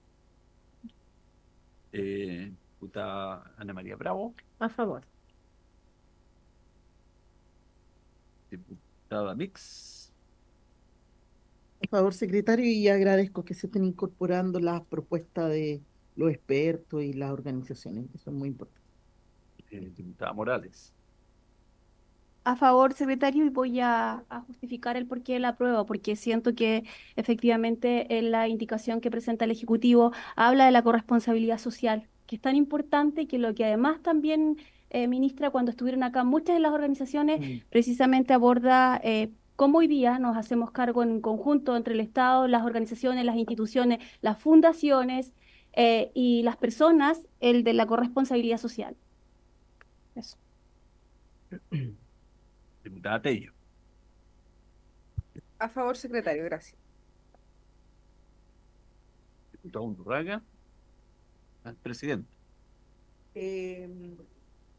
Eh... Diputada Ana María Bravo. A favor. Diputada Mix. Por favor, secretario, y agradezco que se estén incorporando las propuestas de los expertos y las organizaciones, que son muy importantes. Eh, diputada Morales. A favor, secretario, y voy a, a justificar el porqué de la prueba, porque siento que efectivamente en la indicación que presenta el Ejecutivo habla de la corresponsabilidad social, que es tan importante, que lo que además también, eh, ministra, cuando estuvieron acá muchas de las organizaciones, mm. precisamente aborda eh, cómo hoy día nos hacemos cargo en conjunto entre el Estado, las organizaciones, las instituciones, las fundaciones eh, y las personas, el de la corresponsabilidad social. Eso. Diputada Tello. A favor, secretario, gracias. Diputado Undurraga. Presidente. Eh,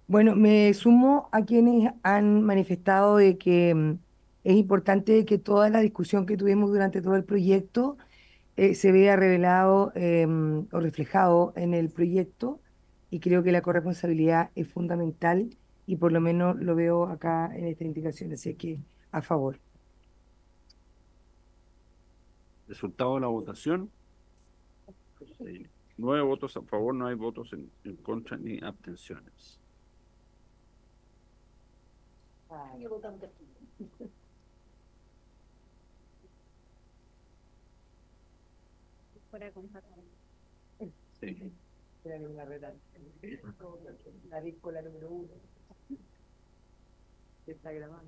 bueno, me sumo a quienes han manifestado de que es importante que toda la discusión que tuvimos durante todo el proyecto eh, se vea revelado eh, o reflejado en el proyecto, y creo que la corresponsabilidad es fundamental y por lo menos lo veo acá en esta indicación, así que a favor. Resultado de la votación. Sí. Nueve votos a favor, no hay votos en, en contra ni abstenciones. Sí. La víctima número uno. Se está grabando.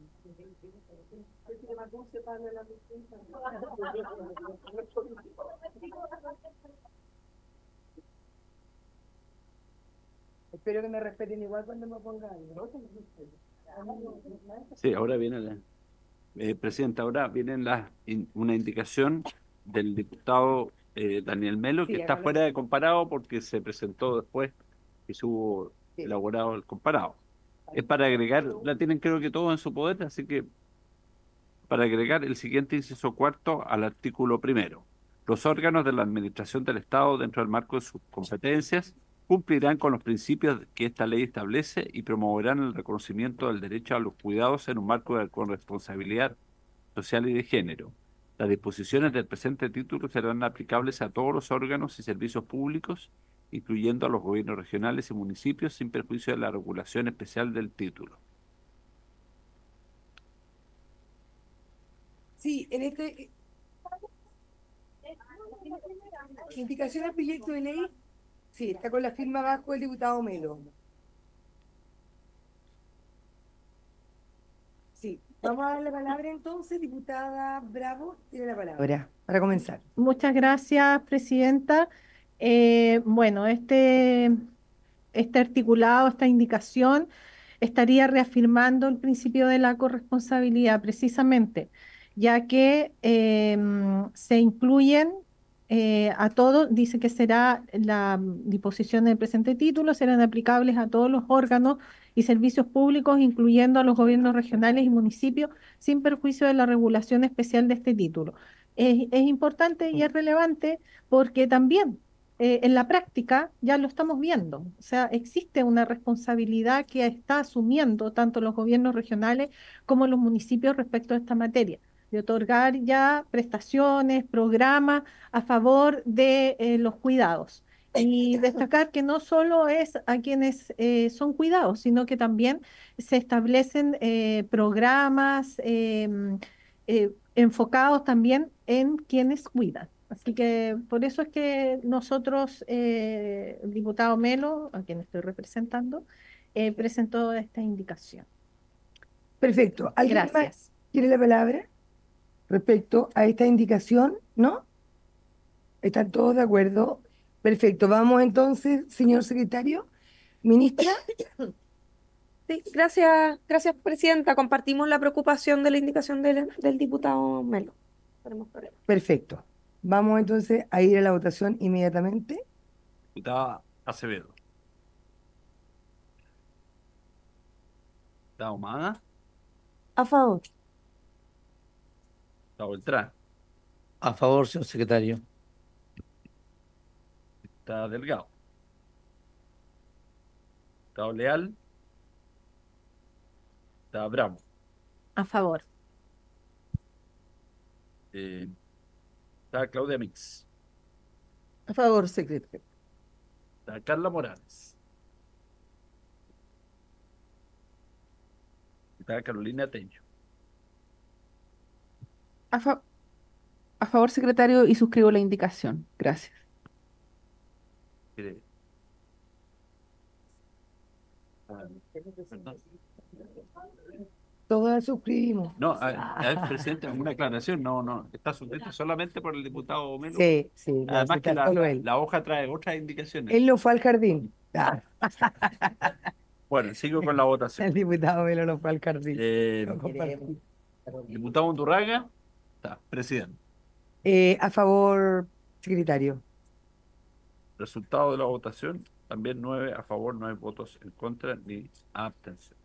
Espero que me respeten igual cuando me ponga algo. Sí, ahora viene la... Eh, Presidenta, ahora viene la, in, una indicación del diputado eh, Daniel Melo, sí, que está fuera de comparado porque se presentó después y se hubo sí. elaborado el comparado. Es para agregar, la tienen creo que todos en su poder, así que para agregar el siguiente inciso cuarto al artículo primero. Los órganos de la Administración del Estado, dentro del marco de sus competencias, cumplirán con los principios que esta ley establece y promoverán el reconocimiento del derecho a los cuidados en un marco de corresponsabilidad social y de género. Las disposiciones del presente título serán aplicables a todos los órganos y servicios públicos, incluyendo a los gobiernos regionales y municipios, sin perjuicio de la regulación especial del título. Sí, en este... Indicación al proyecto de ley... Sí, está con la firma abajo del diputado Melo. Sí, vamos a dar la palabra entonces, diputada Bravo, tiene la palabra para comenzar. Muchas gracias, presidenta. Eh, bueno, este, este articulado, esta indicación, estaría reafirmando el principio de la corresponsabilidad, precisamente, ya que eh, se incluyen eh, a todos, dice que será la disposición del presente título, serán aplicables a todos los órganos y servicios públicos, incluyendo a los gobiernos regionales y municipios, sin perjuicio de la regulación especial de este título. Es, es importante y es relevante porque también eh, en la práctica ya lo estamos viendo. O sea, existe una responsabilidad que está asumiendo tanto los gobiernos regionales como los municipios respecto a esta materia, de otorgar ya prestaciones, programas a favor de eh, los cuidados. Y destacar que no solo es a quienes eh, son cuidados, sino que también se establecen eh, programas eh, eh, enfocados también en quienes cuidan. Así que por eso es que nosotros, eh, el diputado Melo, a quien estoy representando, eh, presentó esta indicación. Perfecto. ¿Alguien Gracias. Más quiere la palabra respecto a esta indicación? ¿No? ¿Están todos de acuerdo? Perfecto, vamos entonces, señor secretario, ministra. Sí, gracias, gracias, presidenta. Compartimos la preocupación de la indicación del, del diputado Melo. Tenemos problemas. Perfecto, vamos entonces a ir a la votación inmediatamente. Diputada Acevedo. Diputada Ahumada. A favor. Diputada Beltrán. A favor, señor secretario. Está Delgado. Está Leal. Está Bravo. A favor. Eh, está Claudia Mix. A favor, secretario. Está Carla Morales. Está Carolina Tello. A, fa a favor, secretario, y suscribo la indicación. Gracias. Todos suscribimos. No, a, a, presidente, una aclaración. No, no, está suscrito solamente por el diputado Melo. Sí, sí. Además que la, la hoja trae otras indicaciones. Él no fue al jardín. Ah. Bueno, sigo con la votación. El diputado Melo no fue al jardín. Eh, no diputado Undurraga, está, presidente. Eh, a favor, secretario. Resultado de la votación, también nueve a favor, nueve votos en contra, ni abstenciones.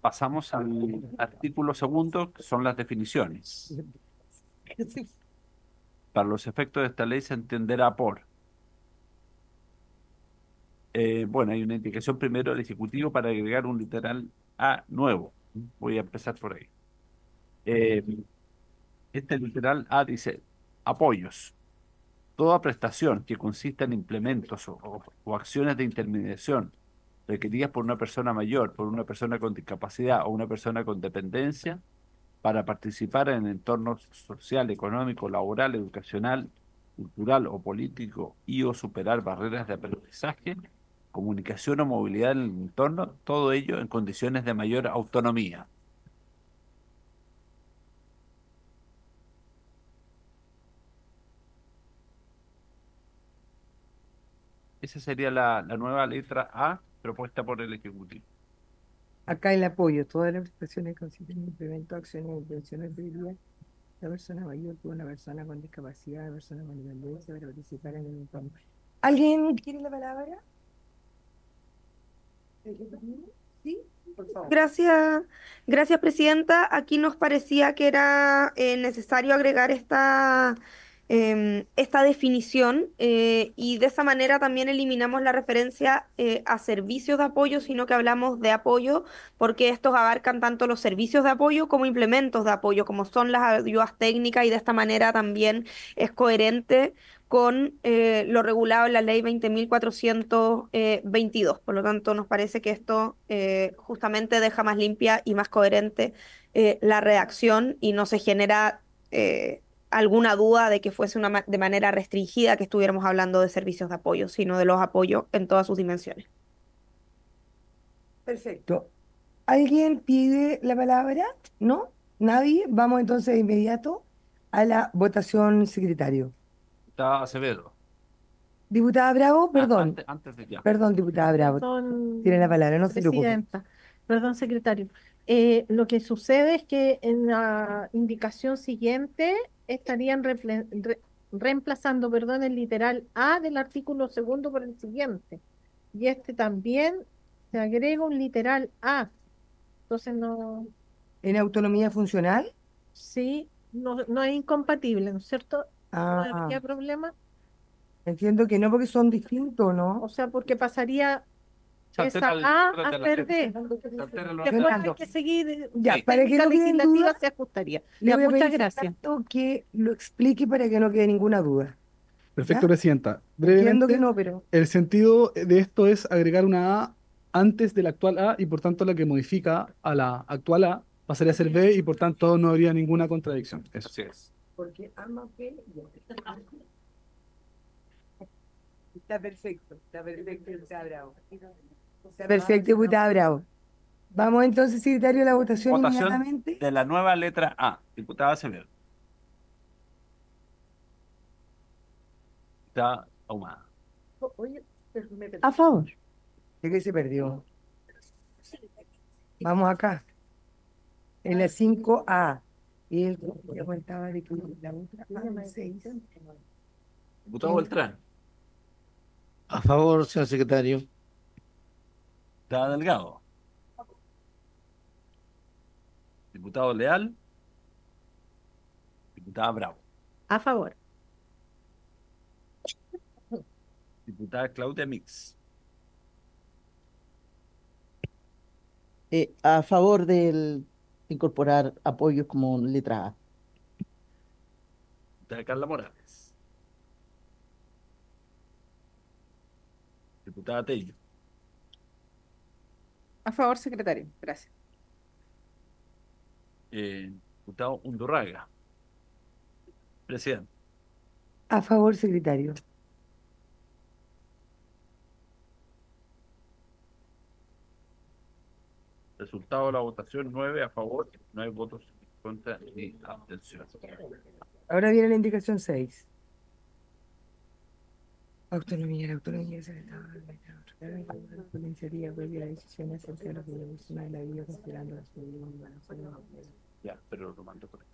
Pasamos al artículo segundo, que son las definiciones. Para los efectos de esta ley se entenderá por... Eh, bueno, hay una indicación primero del Ejecutivo para agregar un literal A nuevo. Voy a empezar por ahí. Eh, este literal A dice, apoyos. Toda prestación que consista en implementos o, o, o acciones de intermediación requeridas por una persona mayor, por una persona con discapacidad o una persona con dependencia para participar en el entorno social, económico, laboral, educacional, cultural o político y o superar barreras de aprendizaje, comunicación o movilidad en el entorno, todo ello en condiciones de mayor autonomía. Esa sería la, la nueva letra A propuesta por el Ejecutivo. Acá el apoyo, todas las expresiones consisten en implemento, acciones de intenciones de vida, la persona mayor, una persona con discapacidad, la persona con dependencia para participar en el entorno. ¿Alguien quiere la palabra? Sí, por favor. Gracias, gracias, presidenta. Aquí nos parecía que era eh, necesario agregar esta, eh, esta definición eh, y de esa manera también eliminamos la referencia eh, a servicios de apoyo, sino que hablamos de apoyo porque estos abarcan tanto los servicios de apoyo como implementos de apoyo, como son las ayudas técnicas, y de esta manera también es coherente con eh, lo regulado en la ley veinte mil cuatrocientos veintidós. Por lo tanto, nos parece que esto eh, justamente deja más limpia y más coherente eh, la redacción y no se genera eh, alguna duda de que fuese una ma de manera restringida que estuviéramos hablando de servicios de apoyo, sino de los apoyos en todas sus dimensiones. Perfecto. ¿Alguien pide la palabra? ¿No? ¿Nadie? Vamos entonces de inmediato a la votación, secretario. Está Acevedo. Diputada Bravo, perdón. Antes, antes de ya. Perdón, diputada Bravo. Perdón, tiene la palabra, no se preocupe. Perdón, secretario. Eh, lo que sucede es que en la indicación siguiente estarían re, re, reemplazando, perdón, el literal A del artículo segundo por el siguiente. Y este también se agrega un literal A. Entonces no... ¿En autonomía funcional? Sí, no, no es incompatible, ¿no es cierto? Ah. No habría problema. Entiendo que no, porque son distintos, ¿no? O sea, porque pasaría... Esa A a perder. Después hay que seguir. Ya, sí. Para que la no legislativa duda, se ajustaría. Le voy a muchas gracias. Que lo explique para que no quede ninguna duda. Perfecto, ¿ya? Presidenta. Brevemente, que no, pero... el sentido de esto es agregar una A antes de la actual A y por tanto la que modifica a la actual A pasaría a ser B y por tanto no habría ninguna contradicción. Eso sí es. Porque A más B. Está perfecto, está perfecto, está bravo. Perfecto, diputada Bravo. Vamos entonces, secretario, a la votación, votación inmediatamente. De la nueva letra A, diputada Acevedo. Está ahumada. Oye, me perdí. A favor. ¿De qué se perdió? Vamos acá. En la cinco A. Y él contaba de que la otra A seis. Diputado Beltrán. A favor, señor secretario. Diputada Delgado. Diputado Leal. Diputada Bravo. A favor. Diputada Claudia Mix. Eh, a favor del incorporar apoyos como letra A. Diputada Carla Morales. Diputada Tello. A favor, secretario. Gracias. Eh, diputado Undurraga. Presidente. A favor, secretario. Resultado de la votación, nueve a favor, nueve votos contra y abstención. Ahora viene la indicación seis. Autonomía, la autonomía del Estado del Estado. La iniciativa previa a la decisión acerca de los derechos humanos de la vida, considerando las medidas humanas. Ya, pero lo mando por aquí.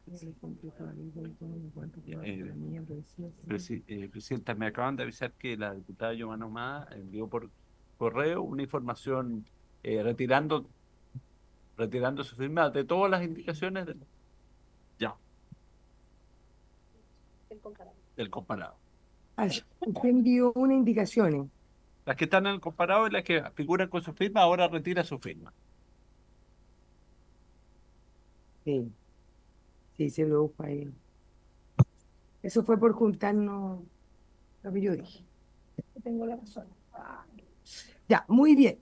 Presidenta, me acaban de avisar que la diputada Joanna Ahumada envió por correo una información eh, retirando, retirando su firma de todas las indicaciones del. Ya. Del comparado. Del comparado. Ah, usted envió unas indicaciones. Las que están en el comparado y las que figuran con su firma, ahora retira su firma. Sí, sí, se lo busca ahí. Eso fue por juntarnos lo que yo dije. Tengo la razón. Ya, muy bien.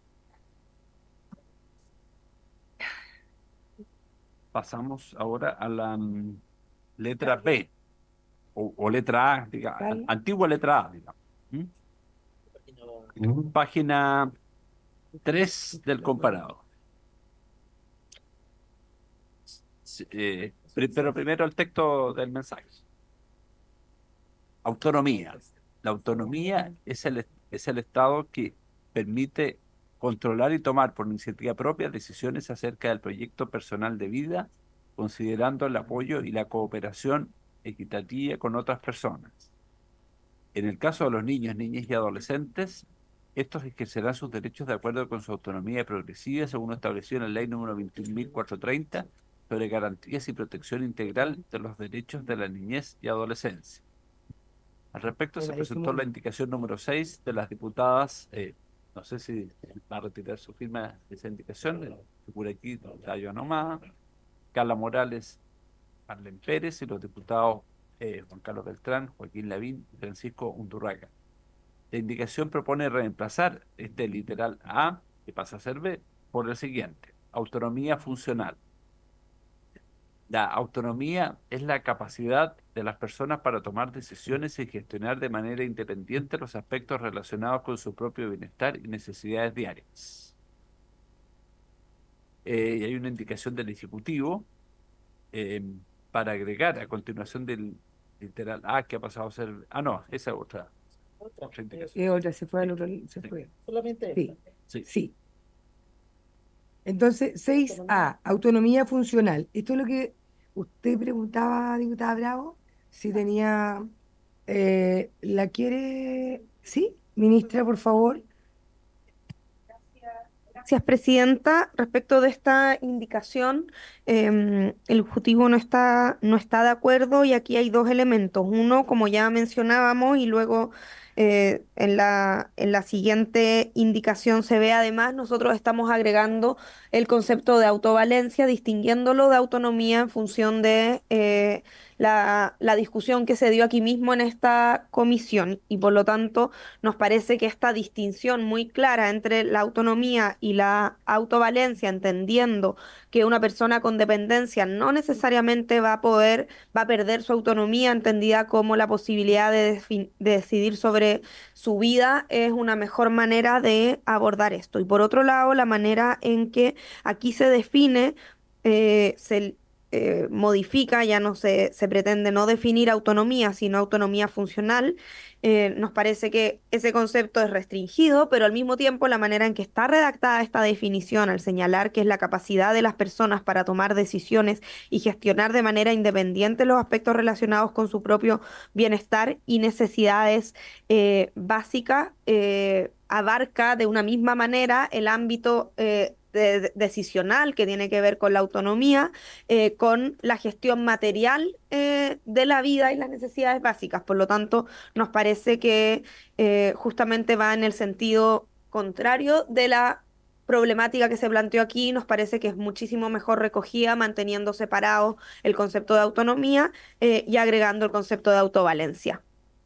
Pasamos ahora a la um, letra B. O, o letra A, diga, ¿vale? Antigua letra A, digamos. ¿Mm? Página tres del comparado. Eh, pero primero el texto del mensaje. Autonomía. La autonomía es el, es el Estado que permite controlar y tomar por iniciativa propia decisiones acerca del proyecto personal de vida, considerando el apoyo y la cooperación equitativa con otras personas. En el caso de los niños, niñas y adolescentes, estos ejercerán sus derechos de acuerdo con su autonomía progresiva, según lo establecido en la Ley número veintiuno mil cuatrocientos treinta sobre garantías y protección integral de los derechos de la niñez y adolescencia. Al respecto, se presentó la indicación número seis de las diputadas, eh, no sé si va a retirar su firma esa indicación, figura aquí, Joanna Ahumada, Carla Morales, Marlen Pérez y los diputados eh, Juan Carlos Beltrán, Joaquín Lavín y Francisco Undurraga. La indicación propone reemplazar este literal A, que pasa a ser B, por el siguiente: autonomía funcional. La autonomía es la capacidad de las personas para tomar decisiones y gestionar de manera independiente los aspectos relacionados con su propio bienestar y necesidades diarias. Eh, y hay una indicación del Ejecutivo eh, para agregar a continuación del literal A, que ha pasado a ser... Ah, no, esa es otra. otra. Otra indicación. Eh, otra, se fue al otro. Se sí. fue. Solamente sí. esta. Sí. sí. Entonces, seis A, autonomía funcional. Esto es lo que usted preguntaba, diputada Bravo, si tenía... Eh, ¿La quiere...? ¿Sí? Ministra, por favor. Gracias, Presidenta. Respecto de esta indicación, eh, el Ejecutivo no está, no está de acuerdo y aquí hay dos elementos. Uno, como ya mencionábamos, y luego eh, en la, en la siguiente indicación se ve además, nosotros estamos agregando el concepto de autovalencia, distinguiéndolo de autonomía en función de eh, la, la discusión que se dio aquí mismo en esta comisión. Y por lo tanto, nos parece que esta distinción muy clara entre la autonomía y la autovalencia, entendiendo que una persona con dependencia no necesariamente va a poder, va a perder su autonomía, entendida como la posibilidad de, de decidir sobre su vida, es una mejor manera de abordar esto. Y por otro lado, la manera en que aquí se define, eh, se eh, modifica, ya no se, se pretende no definir autonomía, sino autonomía funcional. Eh, nos parece que ese concepto es restringido, pero al mismo tiempo la manera en que está redactada esta definición, al señalar que es la capacidad de las personas para tomar decisiones y gestionar de manera independiente los aspectos relacionados con su propio bienestar y necesidades eh, básicas, eh, abarca de una misma manera el ámbito eh, de, de, decisional que tiene que ver con la autonomía, eh, con la gestión material eh, de la vida y las necesidades básicas. Por lo tanto, nos parece que eh, justamente va en el sentido contrario de la problemática que se planteó aquí. Nos parece que es muchísimo mejor recogida manteniendo separado el concepto de autonomía eh, y agregando el concepto de autovalencia,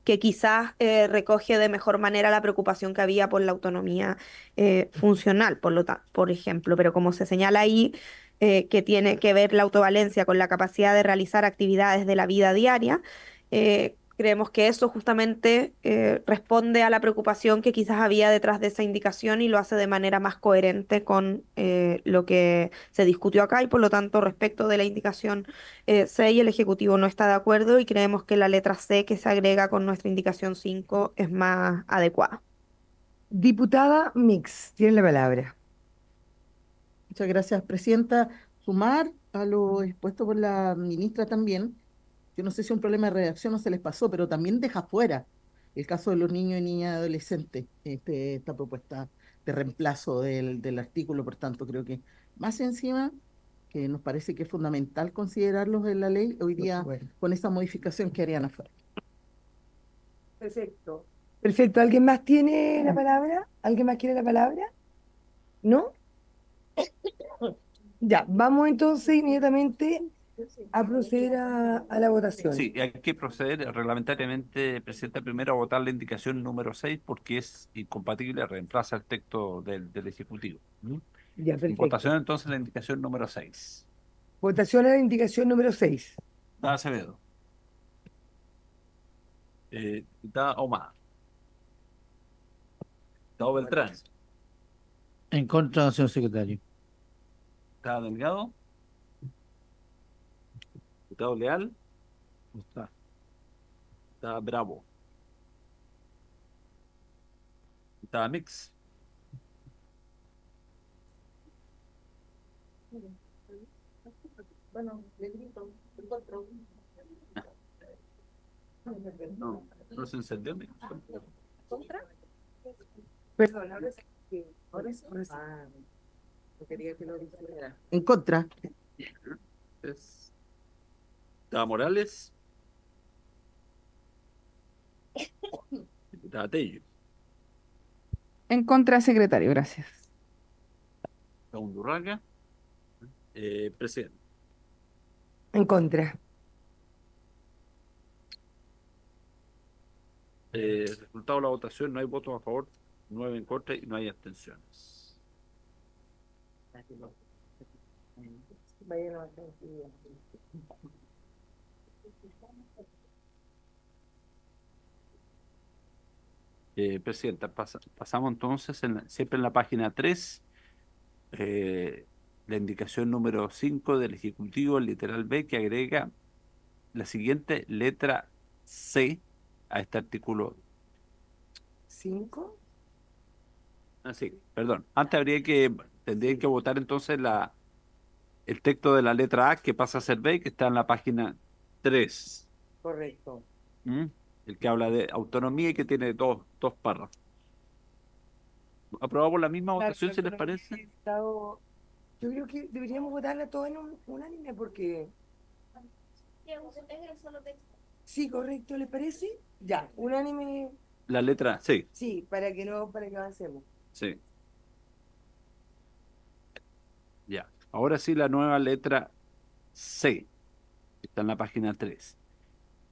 que quizás eh, recoge de mejor manera la preocupación que había por la autonomía eh, funcional, por, lo por ejemplo. Pero como se señala ahí, eh, que tiene que ver la autovalencia con la capacidad de realizar actividades de la vida diaria, eh, creemos que eso justamente eh, responde a la preocupación que quizás había detrás de esa indicación y lo hace de manera más coherente con eh, lo que se discutió acá, y por lo tanto respecto de la indicación eh, seis el Ejecutivo no está de acuerdo y creemos que la letra C que se agrega con nuestra indicación cinco es más adecuada. Diputada Mix, tiene la palabra. Muchas gracias, Presidenta. Sumar a lo expuesto por la ministra también. Yo no sé si un problema de redacción no se les pasó, pero también deja fuera el caso de los niños y niñas adolescentes, este, esta propuesta de reemplazo del, del artículo. Por tanto, creo que más encima, que nos parece que es fundamental considerarlos en la ley, hoy día bueno. con esa modificación que harían afuera. Perfecto. Perfecto. ¿Alguien más tiene la palabra? ¿Alguien más quiere la palabra? ¿No? Ya, vamos entonces inmediatamente a proceder a, a la votación. Sí, hay que proceder reglamentariamente, Presidenta, primero a votar la indicación número seis porque es incompatible, reemplaza el texto del, del Ejecutivo. ¿Mm? Ya, perfecto. Votación entonces la indicación número seis. Votación a la indicación número seis. Diputada Acevedo. Eh, Diputada Ahumada. Diputada Beltrán. En contra, señor secretario. Diputada Delgado. Diputado Leal, está. Está Bravo. Está Mix. Bueno, le grito, No, no se encendió Mix. ¿Contra? Perdón, ahora es que ahora es no quería que lo dijera. En contra. Es Diputada Morales. Diputada Tello. En contra, secretario, gracias. Diputada Undurraga. Eh, Presidente. En contra. Eh, resultado de la votación, no hay votos a favor, nueve en contra y no hay abstenciones. Eh, Presidenta, pasa, pasamos entonces en la, siempre en la página tres, eh, la indicación número cinco del Ejecutivo, literal B, que agrega la siguiente letra C a este artículo cinco. Ah, sí, perdón. Antes habría que, tendrían que votar entonces la el texto de la letra A que pasa a ser B, que está en la página tres. Correcto. ¿Mm? El que habla de autonomía y que tiene dos, dos párrafos. ¿Aprobado por la misma claro, votación, si les parece? Estado... Yo creo que deberíamos votarla toda en un, unánime porque... Sí, correcto, ¿les parece? Ya, unánime... La letra, sí. Sí, para que no, para que avancemos. Sí. Ya, ahora sí la nueva letra C, que está en la página tres.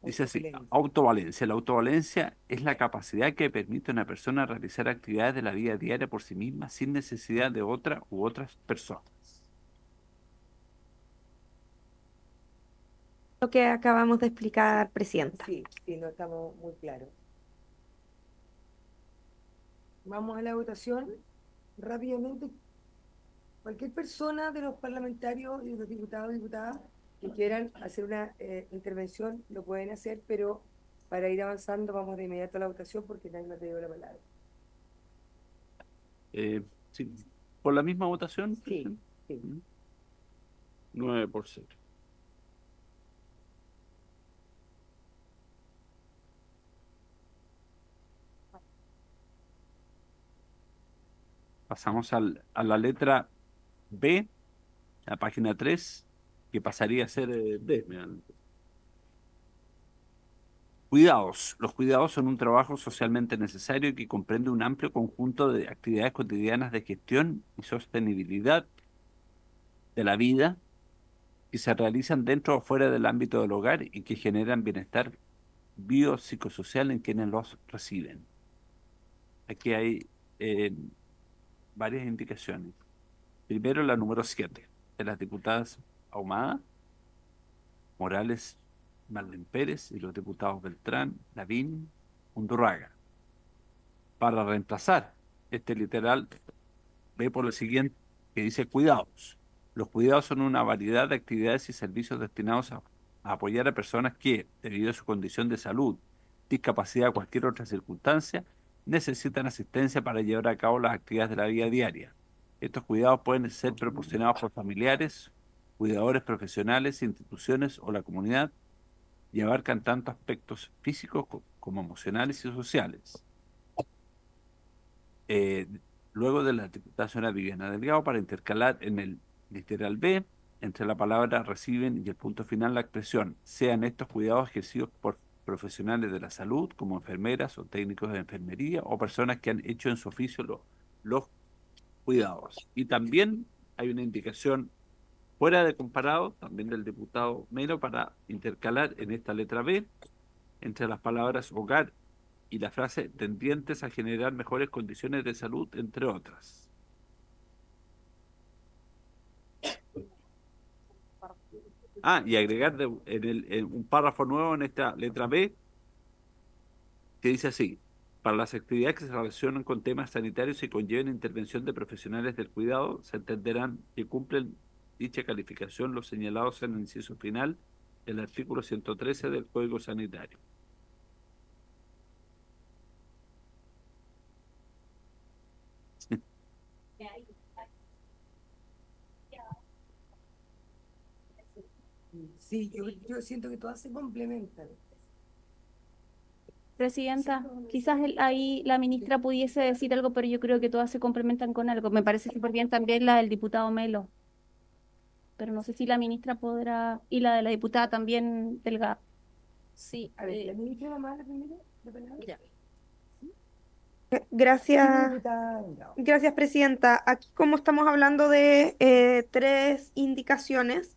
Dice así, autovalencia. La autovalencia es la capacidad que permite a una persona realizar actividades de la vida diaria por sí misma sin necesidad de otra u otras personas. Lo que acabamos de explicar, Presidenta. Sí, sí, no estamos muy claros. Vamos a la votación rápidamente. Cualquier persona de los parlamentarios y de los diputados y diputadas que quieran hacer una eh, intervención, lo pueden hacer, pero para ir avanzando vamos de inmediato a la votación porque nadie me ha pedido la palabra. Eh, sí. ¿Por la misma votación? Sí. sí. sí. nueve por cero. Pasamos al, a la letra B, la página tres, que pasaría a ser eh, D. Cuidados. Los cuidados son un trabajo socialmente necesario que comprende un amplio conjunto de actividades cotidianas de gestión y sostenibilidad de la vida que se realizan dentro o fuera del ámbito del hogar y que generan bienestar biopsicosocial en quienes los reciben. Aquí hay... Eh, varias indicaciones. Primero, la número siete, de las diputadas Ahumada, Morales, Marlen Pérez y los diputados Beltrán, Lavín, Undurraga, para reemplazar este literal B por el siguiente, que dice cuidados. Los cuidados son una variedad de actividades y servicios destinados a, a apoyar a personas que, debido a su condición de salud, discapacidad o cualquier otra circunstancia, necesitan asistencia para llevar a cabo las actividades de la vida diaria. Estos cuidados pueden ser proporcionados por familiares, cuidadores profesionales, instituciones o la comunidad y abarcan tanto aspectos físicos como emocionales y sociales. Eh, luego de la diputada Viviana Delgado, para intercalar en el literal B, entre la palabra reciben y el punto final la expresión, sean estos cuidados ejercidos por profesionales de la salud, como enfermeras o técnicos de enfermería, o personas que han hecho en su oficio lo, los cuidados. Y también hay una indicación fuera de comparado, también del diputado Melo, para intercalar en esta letra B, entre las palabras hogar y la frase tendientes a generar mejores condiciones de salud, entre otras. Ah, y agregar de, en el, en un párrafo nuevo en esta letra B, que dice así, para las actividades que se relacionan con temas sanitarios y conlleven intervención de profesionales del cuidado, se entenderán que cumplen dicha calificación los señalados en el inciso final del artículo ciento trece del Código Sanitario. Sí, yo, yo siento que todas se complementan. Presidenta, quizás el, ahí la ministra pudiese decir algo, pero yo creo que todas se complementan con algo. Me parece súper bien también la del diputado Melo. Pero no sé si la ministra podrá... Y la de la diputada también, Delgado. Sí. A ver, eh, ¿la ministra la más la primera? La primera. Gracias, gracias, Presidenta. Aquí, como estamos hablando de eh, tres indicaciones...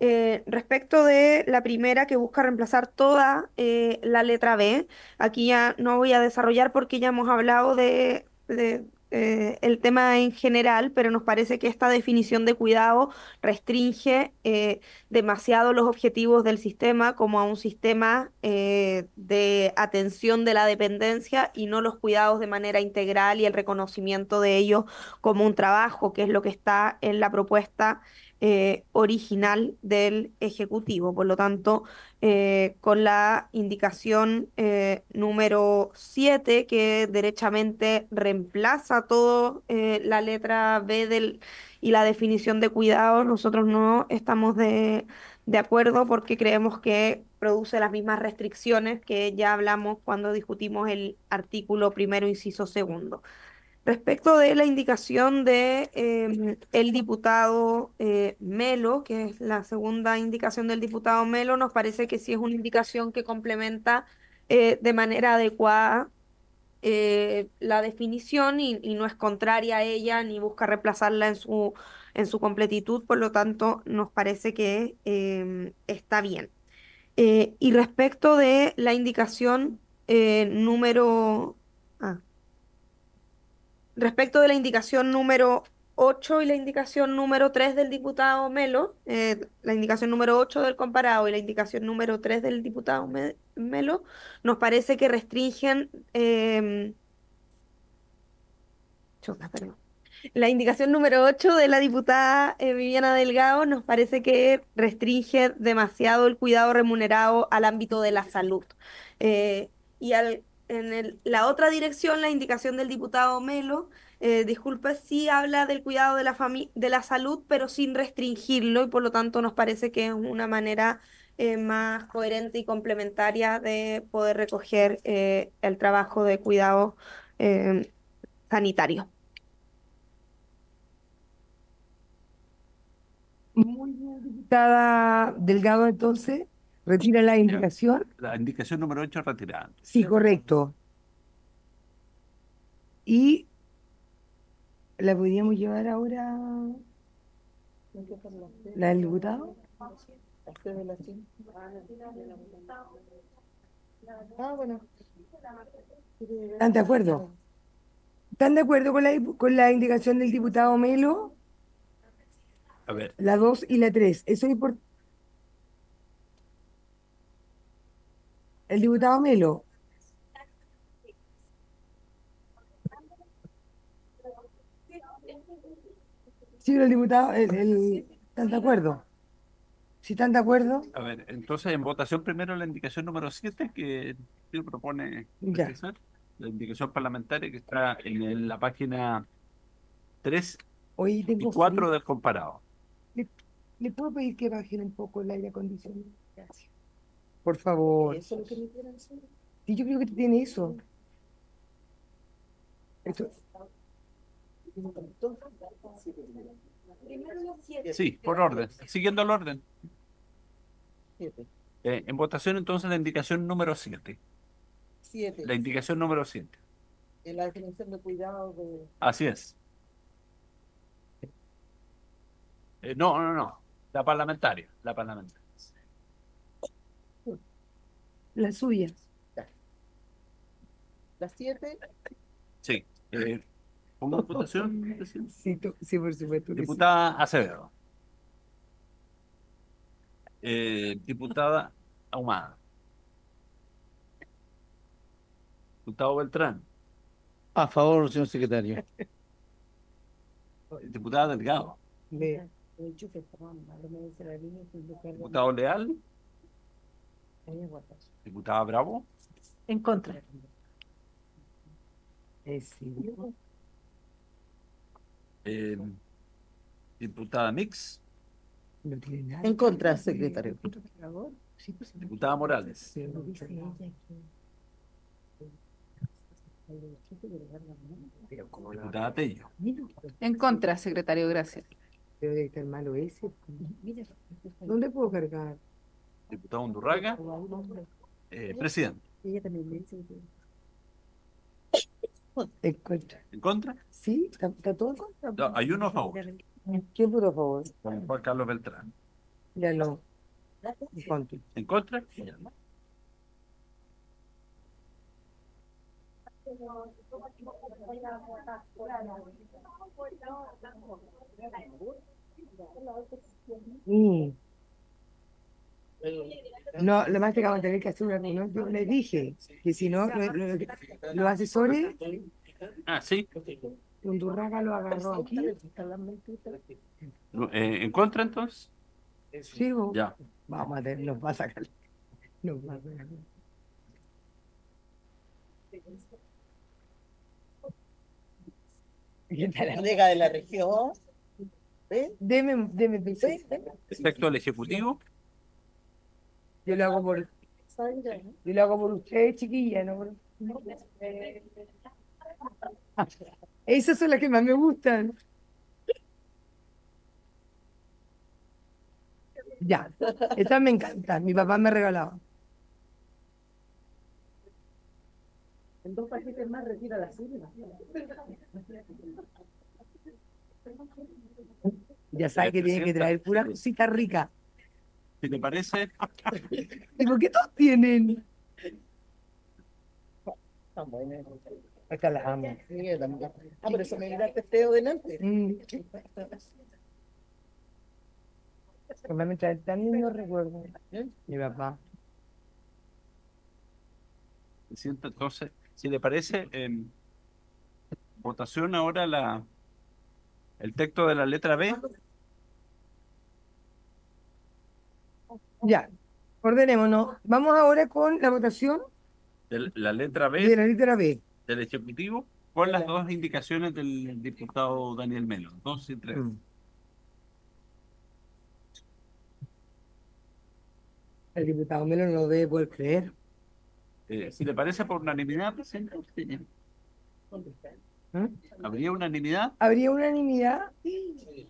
Eh, respecto de la primera que busca reemplazar toda eh, la letra B, aquí ya no voy a desarrollar porque ya hemos hablado de, de eh, el tema en general, pero nos parece que esta definición de cuidado restringe eh, demasiado los objetivos del sistema como a un sistema eh, de atención de la dependencia y no los cuidados de manera integral y el reconocimiento de ellos como un trabajo, que es lo que está en la propuesta eh, original del Ejecutivo. Por lo tanto, eh, con la indicación eh, número siete, que derechamente reemplaza toda eh, la letra B del, y la definición de cuidados, nosotros no estamos de, de acuerdo, porque creemos que produce las mismas restricciones que ya hablamos cuando discutimos el artículo primero, inciso segundo. Respecto de la indicación de eh, el diputado eh, Melo, que es la segunda indicación del diputado Melo, nos parece que sí es una indicación que complementa eh, de manera adecuada eh, la definición y, y no es contraria a ella ni busca reemplazarla en su, en su completitud, por lo tanto nos parece que eh, está bien. Eh, y respecto de la indicación eh, número... Ah, Respecto de la indicación número ocho y la indicación número tres del diputado Melo, eh, la indicación número ocho del comparado y la indicación número tres del diputado Me- Melo, nos parece que restringen... Eh, chuta, perdón. La indicación número ocho de la diputada eh, Viviana Delgado nos parece que restringe demasiado el cuidado remunerado al ámbito de la salud. Eh, y al... En el, la otra dirección, la indicación del diputado Melo, eh, disculpe, sí habla del cuidado de la, de la salud, pero sin restringirlo, y por lo tanto nos parece que es una manera eh, más coherente y complementaria de poder recoger eh, el trabajo de cuidado eh, sanitario. Muy bien, diputada Delgado, entonces. ¿Retira la indicación? La indicación número ocho retirada. Sí, correcto. Y la podríamos llevar ahora la del diputado. Ah, bueno. ¿Están de acuerdo? ¿Están de acuerdo con la, con la indicación del diputado Melo? A ver. La dos y la tres. Eso es importante. El diputado Melo. Sí, el diputado, el, el, ¿están de acuerdo? ¿Sí están de acuerdo? A ver, entonces en votación primero la indicación número siete que propone precisar, la indicación parlamentaria que está en la página tres Hoy tengo y cuatro frío. Del comparado. ¿Le, ¿Le puedo pedir que bajen un poco el aire acondicionado? Gracias. Por favor. ¿Eso es lo que me quieren hacer? Sí, yo creo que tiene eso. Esto. Sí, por orden, siguiendo el orden. Eh, en votación entonces la indicación número siete. siete. La indicación número siete. La definición de cuidado de... Así es. Eh, no, no, no. La parlamentaria, la parlamentaria. Las suyas. ¿Las siete? Sí. Eh, ¿Pongo votación? Sí, sí, por supuesto. Diputada sí. Acevedo. Eh, diputada Ahumada. Diputado Beltrán. A favor, señor secretario. Diputada Delgado. Le... Diputado Leal. Diputada Bravo. En contra. Eh, diputada Mix. En contra, secretario. Diputada Morales. Diputada Tello. En contra, secretario, gracias. Debe estar malo ese. ¿Dónde puedo cargar? Diputado Undurraga, eh, presidente. Ella también dice ¿En contra? ¿En contra? Sí, está, está todo en contra. No, hay uno a favor. ¿Quién votó a favor? Juan Carlos Beltrán. Ya no. ¿En contra? ¿En contra? Mm. No, lo más que vamos a tener que hacer una reunión, yo les dije que si no, los asesores... Ah, sí. Undurraga lo agarró aquí. ¿En contra entonces? Sí, vos. Ya. Vamos a ver, nos va a sacar. Nos va a sacar. La nega de la región. ¿Eh? Deme, deme piso. Respecto al Ejecutivo. Yo lo hago por, yo lo hago por ustedes, chiquillas, ¿no? No. Esas son las que más me gustan. Ya, estas me encantan. Mi papá me regalaba. En dos paquetes más retira la Silva. Ya sabes que tiene que traer pura cosita rica. ¿Si te parece? ¿Y por qué todos tienen? Están buenas. Acá las amo. Ah, por eso me da testeo delante. Solamente también no recuerdo. Mi papá. Entonces, si le parece, eh, votación ahora la el texto de la letra B. Ya, ordenémonos. Vamos ahora con la votación de la letra B. De la letra B. Del Ejecutivo, con las dos indicaciones del diputado Daniel Melo, dos y tres. Mm. El diputado Melo no debe poder creer. Eh, si le parece, por unanimidad, presidente. ¿Eh? ¿Habría unanimidad? ¿Habría unanimidad? Sí.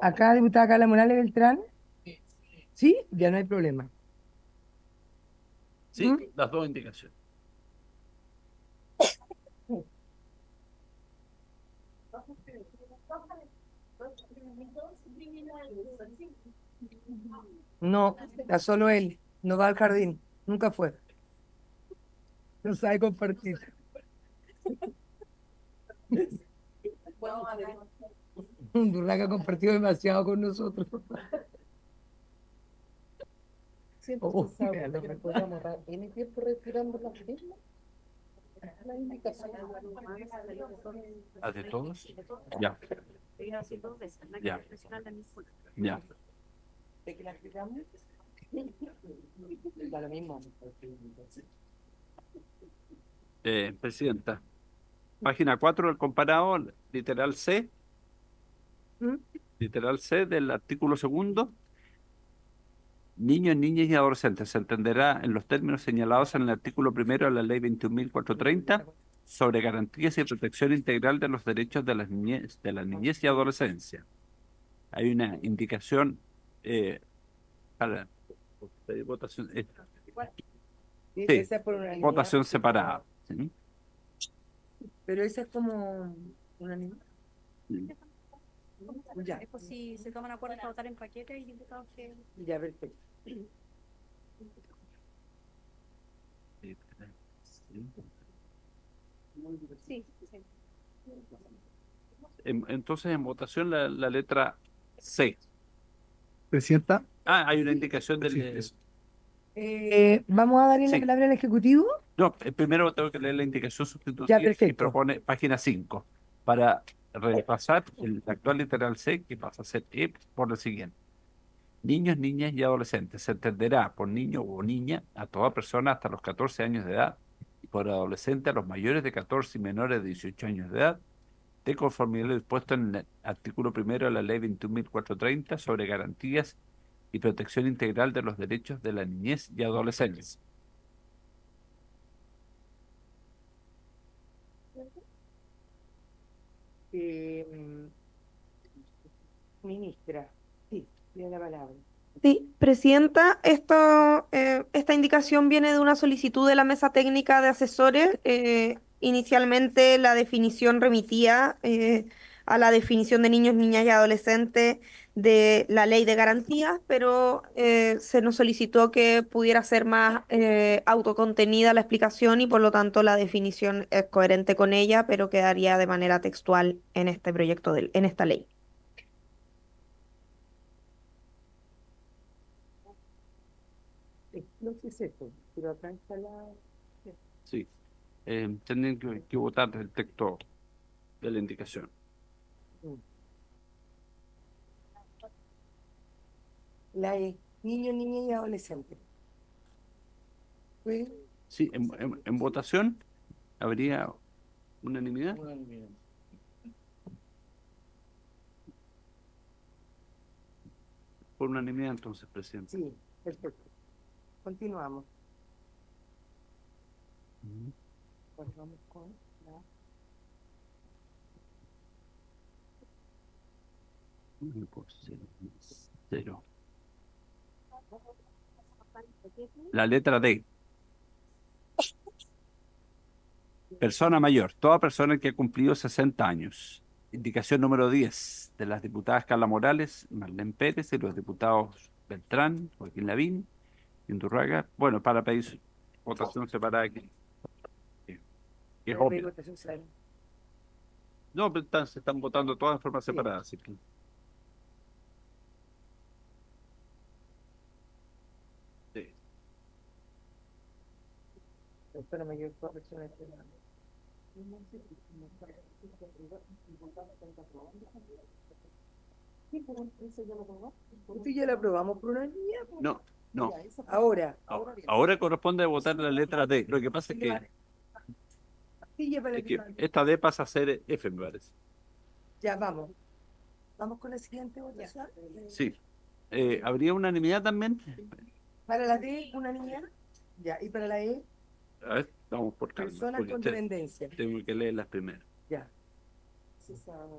Acá, diputada Carla Morales Beltrán. Sí, ya no hay problema. Sí, ¿Mm? Las dos indicaciones. No, está solo él. No va al jardín. Nunca fue. No sabe compartir. Undurraga ha compartido demasiado con nosotros. Siento oh, que nos recordamos en tiempo retirando las mismas. La indicación de todos. Ya. Ya. Ya. ¿De que la retiramos? Da lo mismo. Eh, presidenta, página cuatro del comparado, literal C, ¿Mm? literal C del artículo segundo, niños, niñas y adolescentes, se entenderá en los términos señalados en el artículo primero de la ley veintiún mil cuatrocientos treinta sobre garantías y protección integral de los derechos de las niñez, de la niñez y adolescencia. Hay una indicación eh, para votación. Eh, Sí, esa es por unanimidad. Votación separada. ¿Sí? Pero esa es como unanimidad. Sí. Ya. Es por si se toman acuerdo para votar en paquete y diputados que... Ya, perfecto. Sí, sí. Entonces, en votación la, la letra C. Presidenta. Ah, hay una indicación del... Sí, Eh, ¿Vamos a darle sí. la palabra al Ejecutivo? No, primero tengo que leer la indicación sustitutiva que propone página cinco para repasar el actual literal C que pasa a ser E por lo siguiente. Niños, niñas y adolescentes. Se entenderá por niño o niña a toda persona hasta los catorce años de edad y por adolescente a los mayores de catorce y menores de dieciocho años de edad de conformidad a lo dispuesto en el artículo primero de la ley veintiún mil cuatrocientos treinta sobre garantías y protección integral de los derechos de la niñez y adolescencia. Eh, ministra, sí, tiene la palabra. Sí, presidenta, esto, eh, esta indicación viene de una solicitud de la mesa técnica de asesores. Eh, inicialmente la definición remitía eh, a la definición de niños, niñas y adolescentes de la ley de garantías, pero eh, se nos solicitó que pudiera ser más eh, autocontenida la explicación y por lo tanto la definición es coherente con ella, pero quedaría de manera textual en este proyecto, de, en esta ley. No sé si es esto, pero acá está la... Sí, eh, tienen que, que votar el texto de la indicación. La E, niños, niñas y adolescentes. ¿Sí? Sí, en, en, en votación habría unanimidad. Unanimidad. Por unanimidad entonces, presidente. Sí, perfecto. Continuamos. Uh-huh. Pues vamos con la... uno por cero, cero. La letra D. Persona mayor. Toda persona que ha cumplido sesenta años. Indicación número diez de las diputadas Carla Morales, Marlen Pérez y los diputados Beltrán, Joaquín Lavín, Undurraga. Bueno, para pedir votación separada aquí. Sí. Es obvio. No, pero están, se están votando todas de forma sí. separada. Así que... Sí. Persona mayor, toda persona externa. ¿Tú ya la aprobamos por una niña? Por... No, no. Ahora, ahora, ahora corresponde votar la letra D. Lo que pasa es que, es que esta D pasa a ser F, me parece. Ya, vamos. ¿Vamos con la siguiente votación? Sí. Eh, ¿Habría unanimidad también? ¿Para la D, unanimidad? Ya, ¿y para la E? A ver, vamos por Carlos. Personas con usted, dependencia. Tengo que leer las primeras. Ya. Sí, sabe.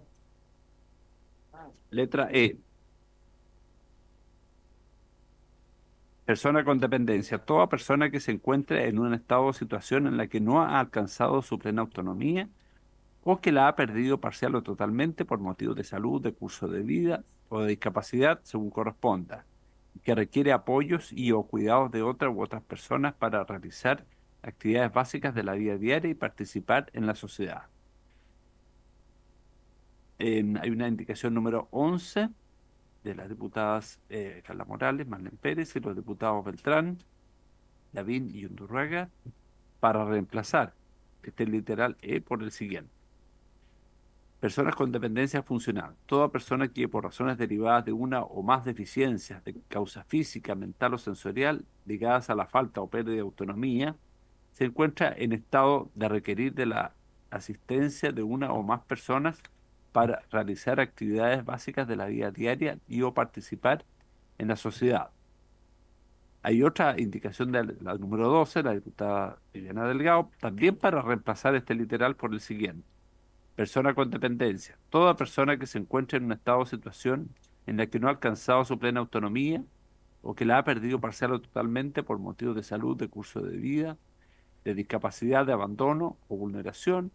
Ah. Letra E. Persona con dependencia. Toda persona que se encuentre en un estado o situación en la que no ha alcanzado su plena autonomía o que la ha perdido parcial o totalmente por motivos de salud, de curso de vida o de discapacidad, según corresponda, que requiere apoyos y o cuidados de otra u otras personas para realizar actividades básicas de la vida diaria y participar en la sociedad. Eh, hay una indicación número once de las diputadas eh, Carla Morales, Marlen Pérez y los diputados Beltrán, Lavín y Undurraga para reemplazar este literal E por el siguiente. Personas con dependencia funcional. Toda persona que por razones derivadas de una o más deficiencias de causa física, mental o sensorial ligadas a la falta o pérdida de autonomía se encuentra en estado de requerir de la asistencia de una o más personas para realizar actividades básicas de la vida diaria y o participar en la sociedad. Hay otra indicación de la número doce, la diputada Viviana Delgado, también para reemplazar este literal por el siguiente. Persona con dependencia. Toda persona que se encuentre en un estado o situación en la que no ha alcanzado su plena autonomía o que la ha perdido parcial o totalmente por motivos de salud, de curso de vida, de discapacidad, de abandono o vulneración,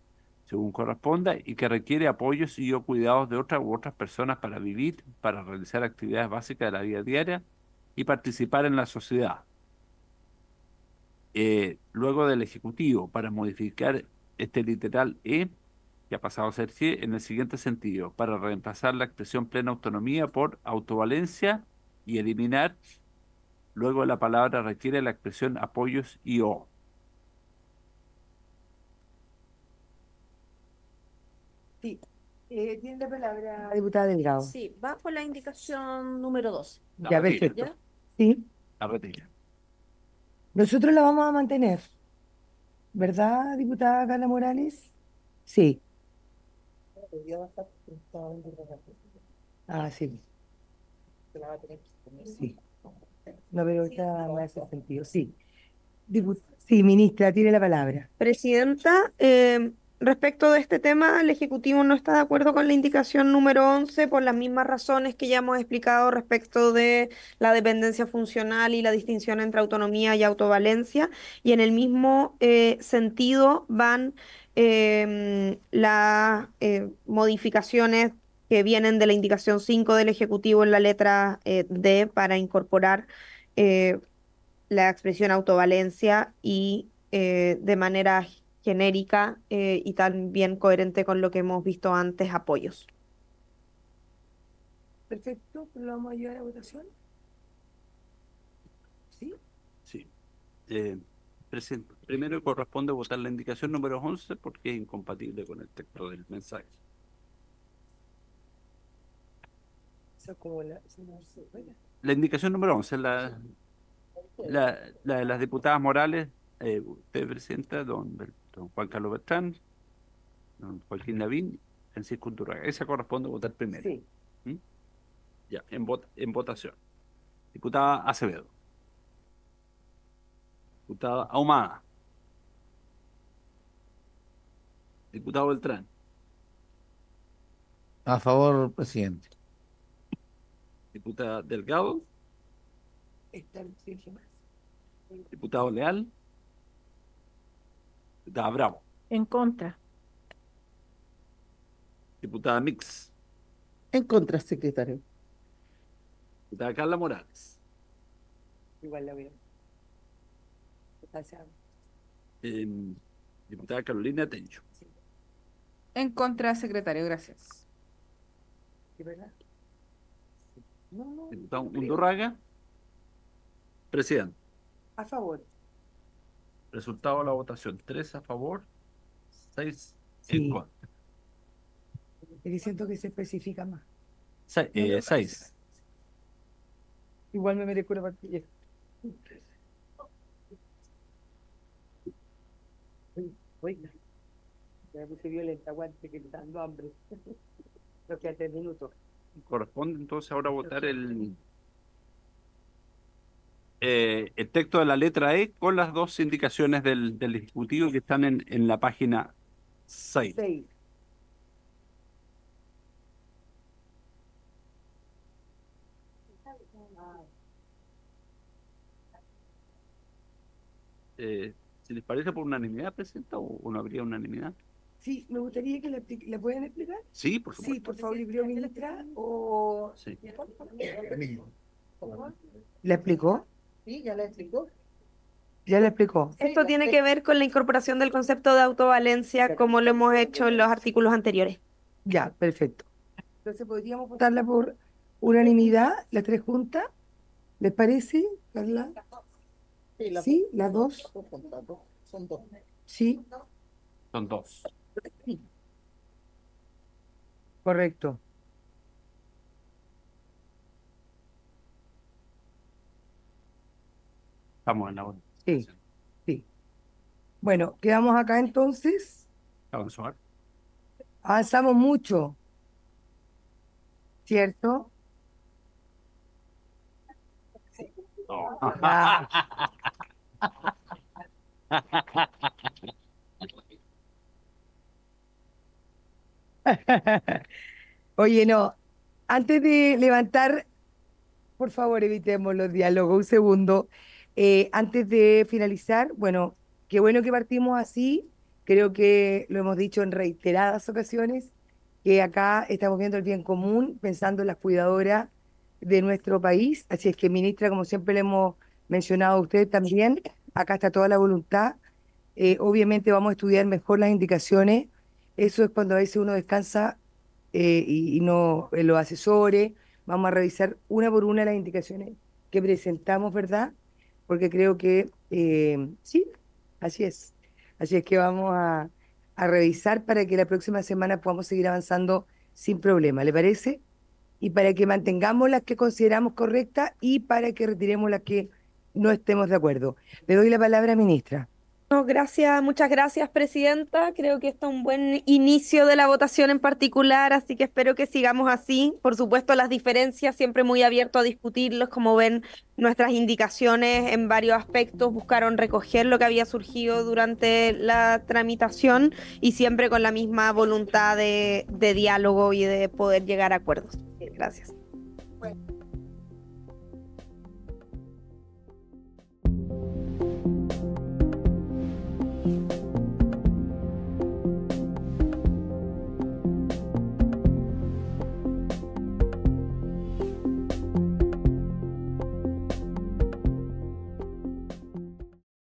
según corresponda, y que requiere apoyos y o cuidados de otras u otras personas para vivir, para realizar actividades básicas de la vida diaria y participar en la sociedad. Eh, luego del Ejecutivo, para modificar este literal E, que ha pasado a ser G, en el siguiente sentido, para reemplazar la expresión plena autonomía por autovalencia y eliminar, luego la palabra requiere la expresión apoyos y o. Sí, eh, tiene la palabra diputada Delgado. Sí, va por la indicación número doce. La ya, retira. Perfecto. ¿Ya? Sí. La retira. Nosotros la vamos a mantener, ¿verdad, diputada Carla Morales? Sí. Ah, sí. Sí. No, pero ahorita me hace sentido. Sí. Diput sí, ministra, tiene la palabra. Presidenta, eh... respecto de este tema, el Ejecutivo no está de acuerdo con la indicación número once por las mismas razones que ya hemos explicado respecto de la dependencia funcional y la distinción entre autonomía y autovalencia. Y en el mismo eh, sentido van eh, las eh, modificaciones que vienen de la indicación cinco del Ejecutivo en la letra eh, D para incorporar eh, la expresión autovalencia y eh, de manera genérica eh, y también coherente con lo que hemos visto antes, apoyos. Perfecto, ¿lo vamos a llevar a votación? ¿Sí? Sí. Eh, presenta. Primero corresponde votar la indicación número once porque es incompatible con el texto del mensaje. La indicación número once, la, la, la de las diputadas Morales, eh, usted presenta don, don Juan Carlos Beltrán, don Joaquín Lavín, Francisco Undurraga. Esa corresponde votar primero. Sí. ¿Mm? Ya, en, vot en votación. Diputada Acevedo. Diputada Ahumada. Diputado Beltrán. A favor, presidente. Diputada Delgado. Diputado Leal. Diputada Bravo. En contra. Diputada Mix. En contra, secretario. Diputada Carla Morales. Igual la veo. Eh, diputada Carolina Tello. Sí. En contra, secretario, gracias. ¿De verdad? No, no, diputado Undurraga. Presidente. A favor. Resultado de la votación: tres a favor, seis sí. en contra. Estoy diciendo que se especifica más. Se, eh, no, seis. Igual me merezco una partida. Oiga, me puse violenta, aguante que le está dando hambre. Lo que a tres minutos. Corresponde entonces ahora votar el eh, el texto de la letra E con las dos indicaciones del, del Ejecutivo que están en, en la página seis. seis. Eh, ¿Se les parece por unanimidad, presenta, o, o no habría unanimidad? Sí, me gustaría que le, le puedan explicar. Sí, por favor. Sí, por favor, libreo ministra, o... Sí. ¿Le explicó? Sí, ya le explicó. Ya le explicó. Esto tiene que ver con la incorporación del concepto de autovalencia, como lo hemos hecho en los artículos anteriores. Ya, perfecto. Entonces, ¿podríamos votarla por unanimidad, las tres juntas? ¿Les parece, Carla? Sí, las sí, la dos. Son dos. Sí. Son dos. Correcto. Estamos en la buena. Sí, sí. Bueno, quedamos acá entonces. Avanzar. Avanzamos mucho. ¿Cierto? Sí. No. Ah. Oye, no, antes de levantar, por favor evitemos los diálogos, un segundo, eh, antes de finalizar, bueno, qué bueno que partimos así, creo que lo hemos dicho en reiteradas ocasiones, que acá estamos viendo el bien común, pensando en las cuidadoras de nuestro país, así es que ministra, como siempre le hemos mencionado a usted también, acá está toda la voluntad, eh, obviamente vamos a estudiar mejor las indicaciones. Eso es cuando a veces uno descansa eh, y, y no eh, los asesores. Vamos a revisar una por una las indicaciones que presentamos, ¿verdad? Porque creo que eh, sí, así es. Así es que vamos a, a revisar para que la próxima semana podamos seguir avanzando sin problema, ¿le parece? Y para que mantengamos las que consideramos correctas y para que retiremos las que no estemos de acuerdo. Le doy la palabra, ministra. No, gracias, muchas gracias, presidenta. Creo que esto es un buen inicio de la votación en particular, así que espero que sigamos así. Por supuesto, las diferencias, siempre muy abierto a discutirlos. Como ven, nuestras indicaciones en varios aspectos buscaron recoger lo que había surgido durante la tramitación y siempre con la misma voluntad de, de diálogo y de poder llegar a acuerdos. Gracias. Bueno.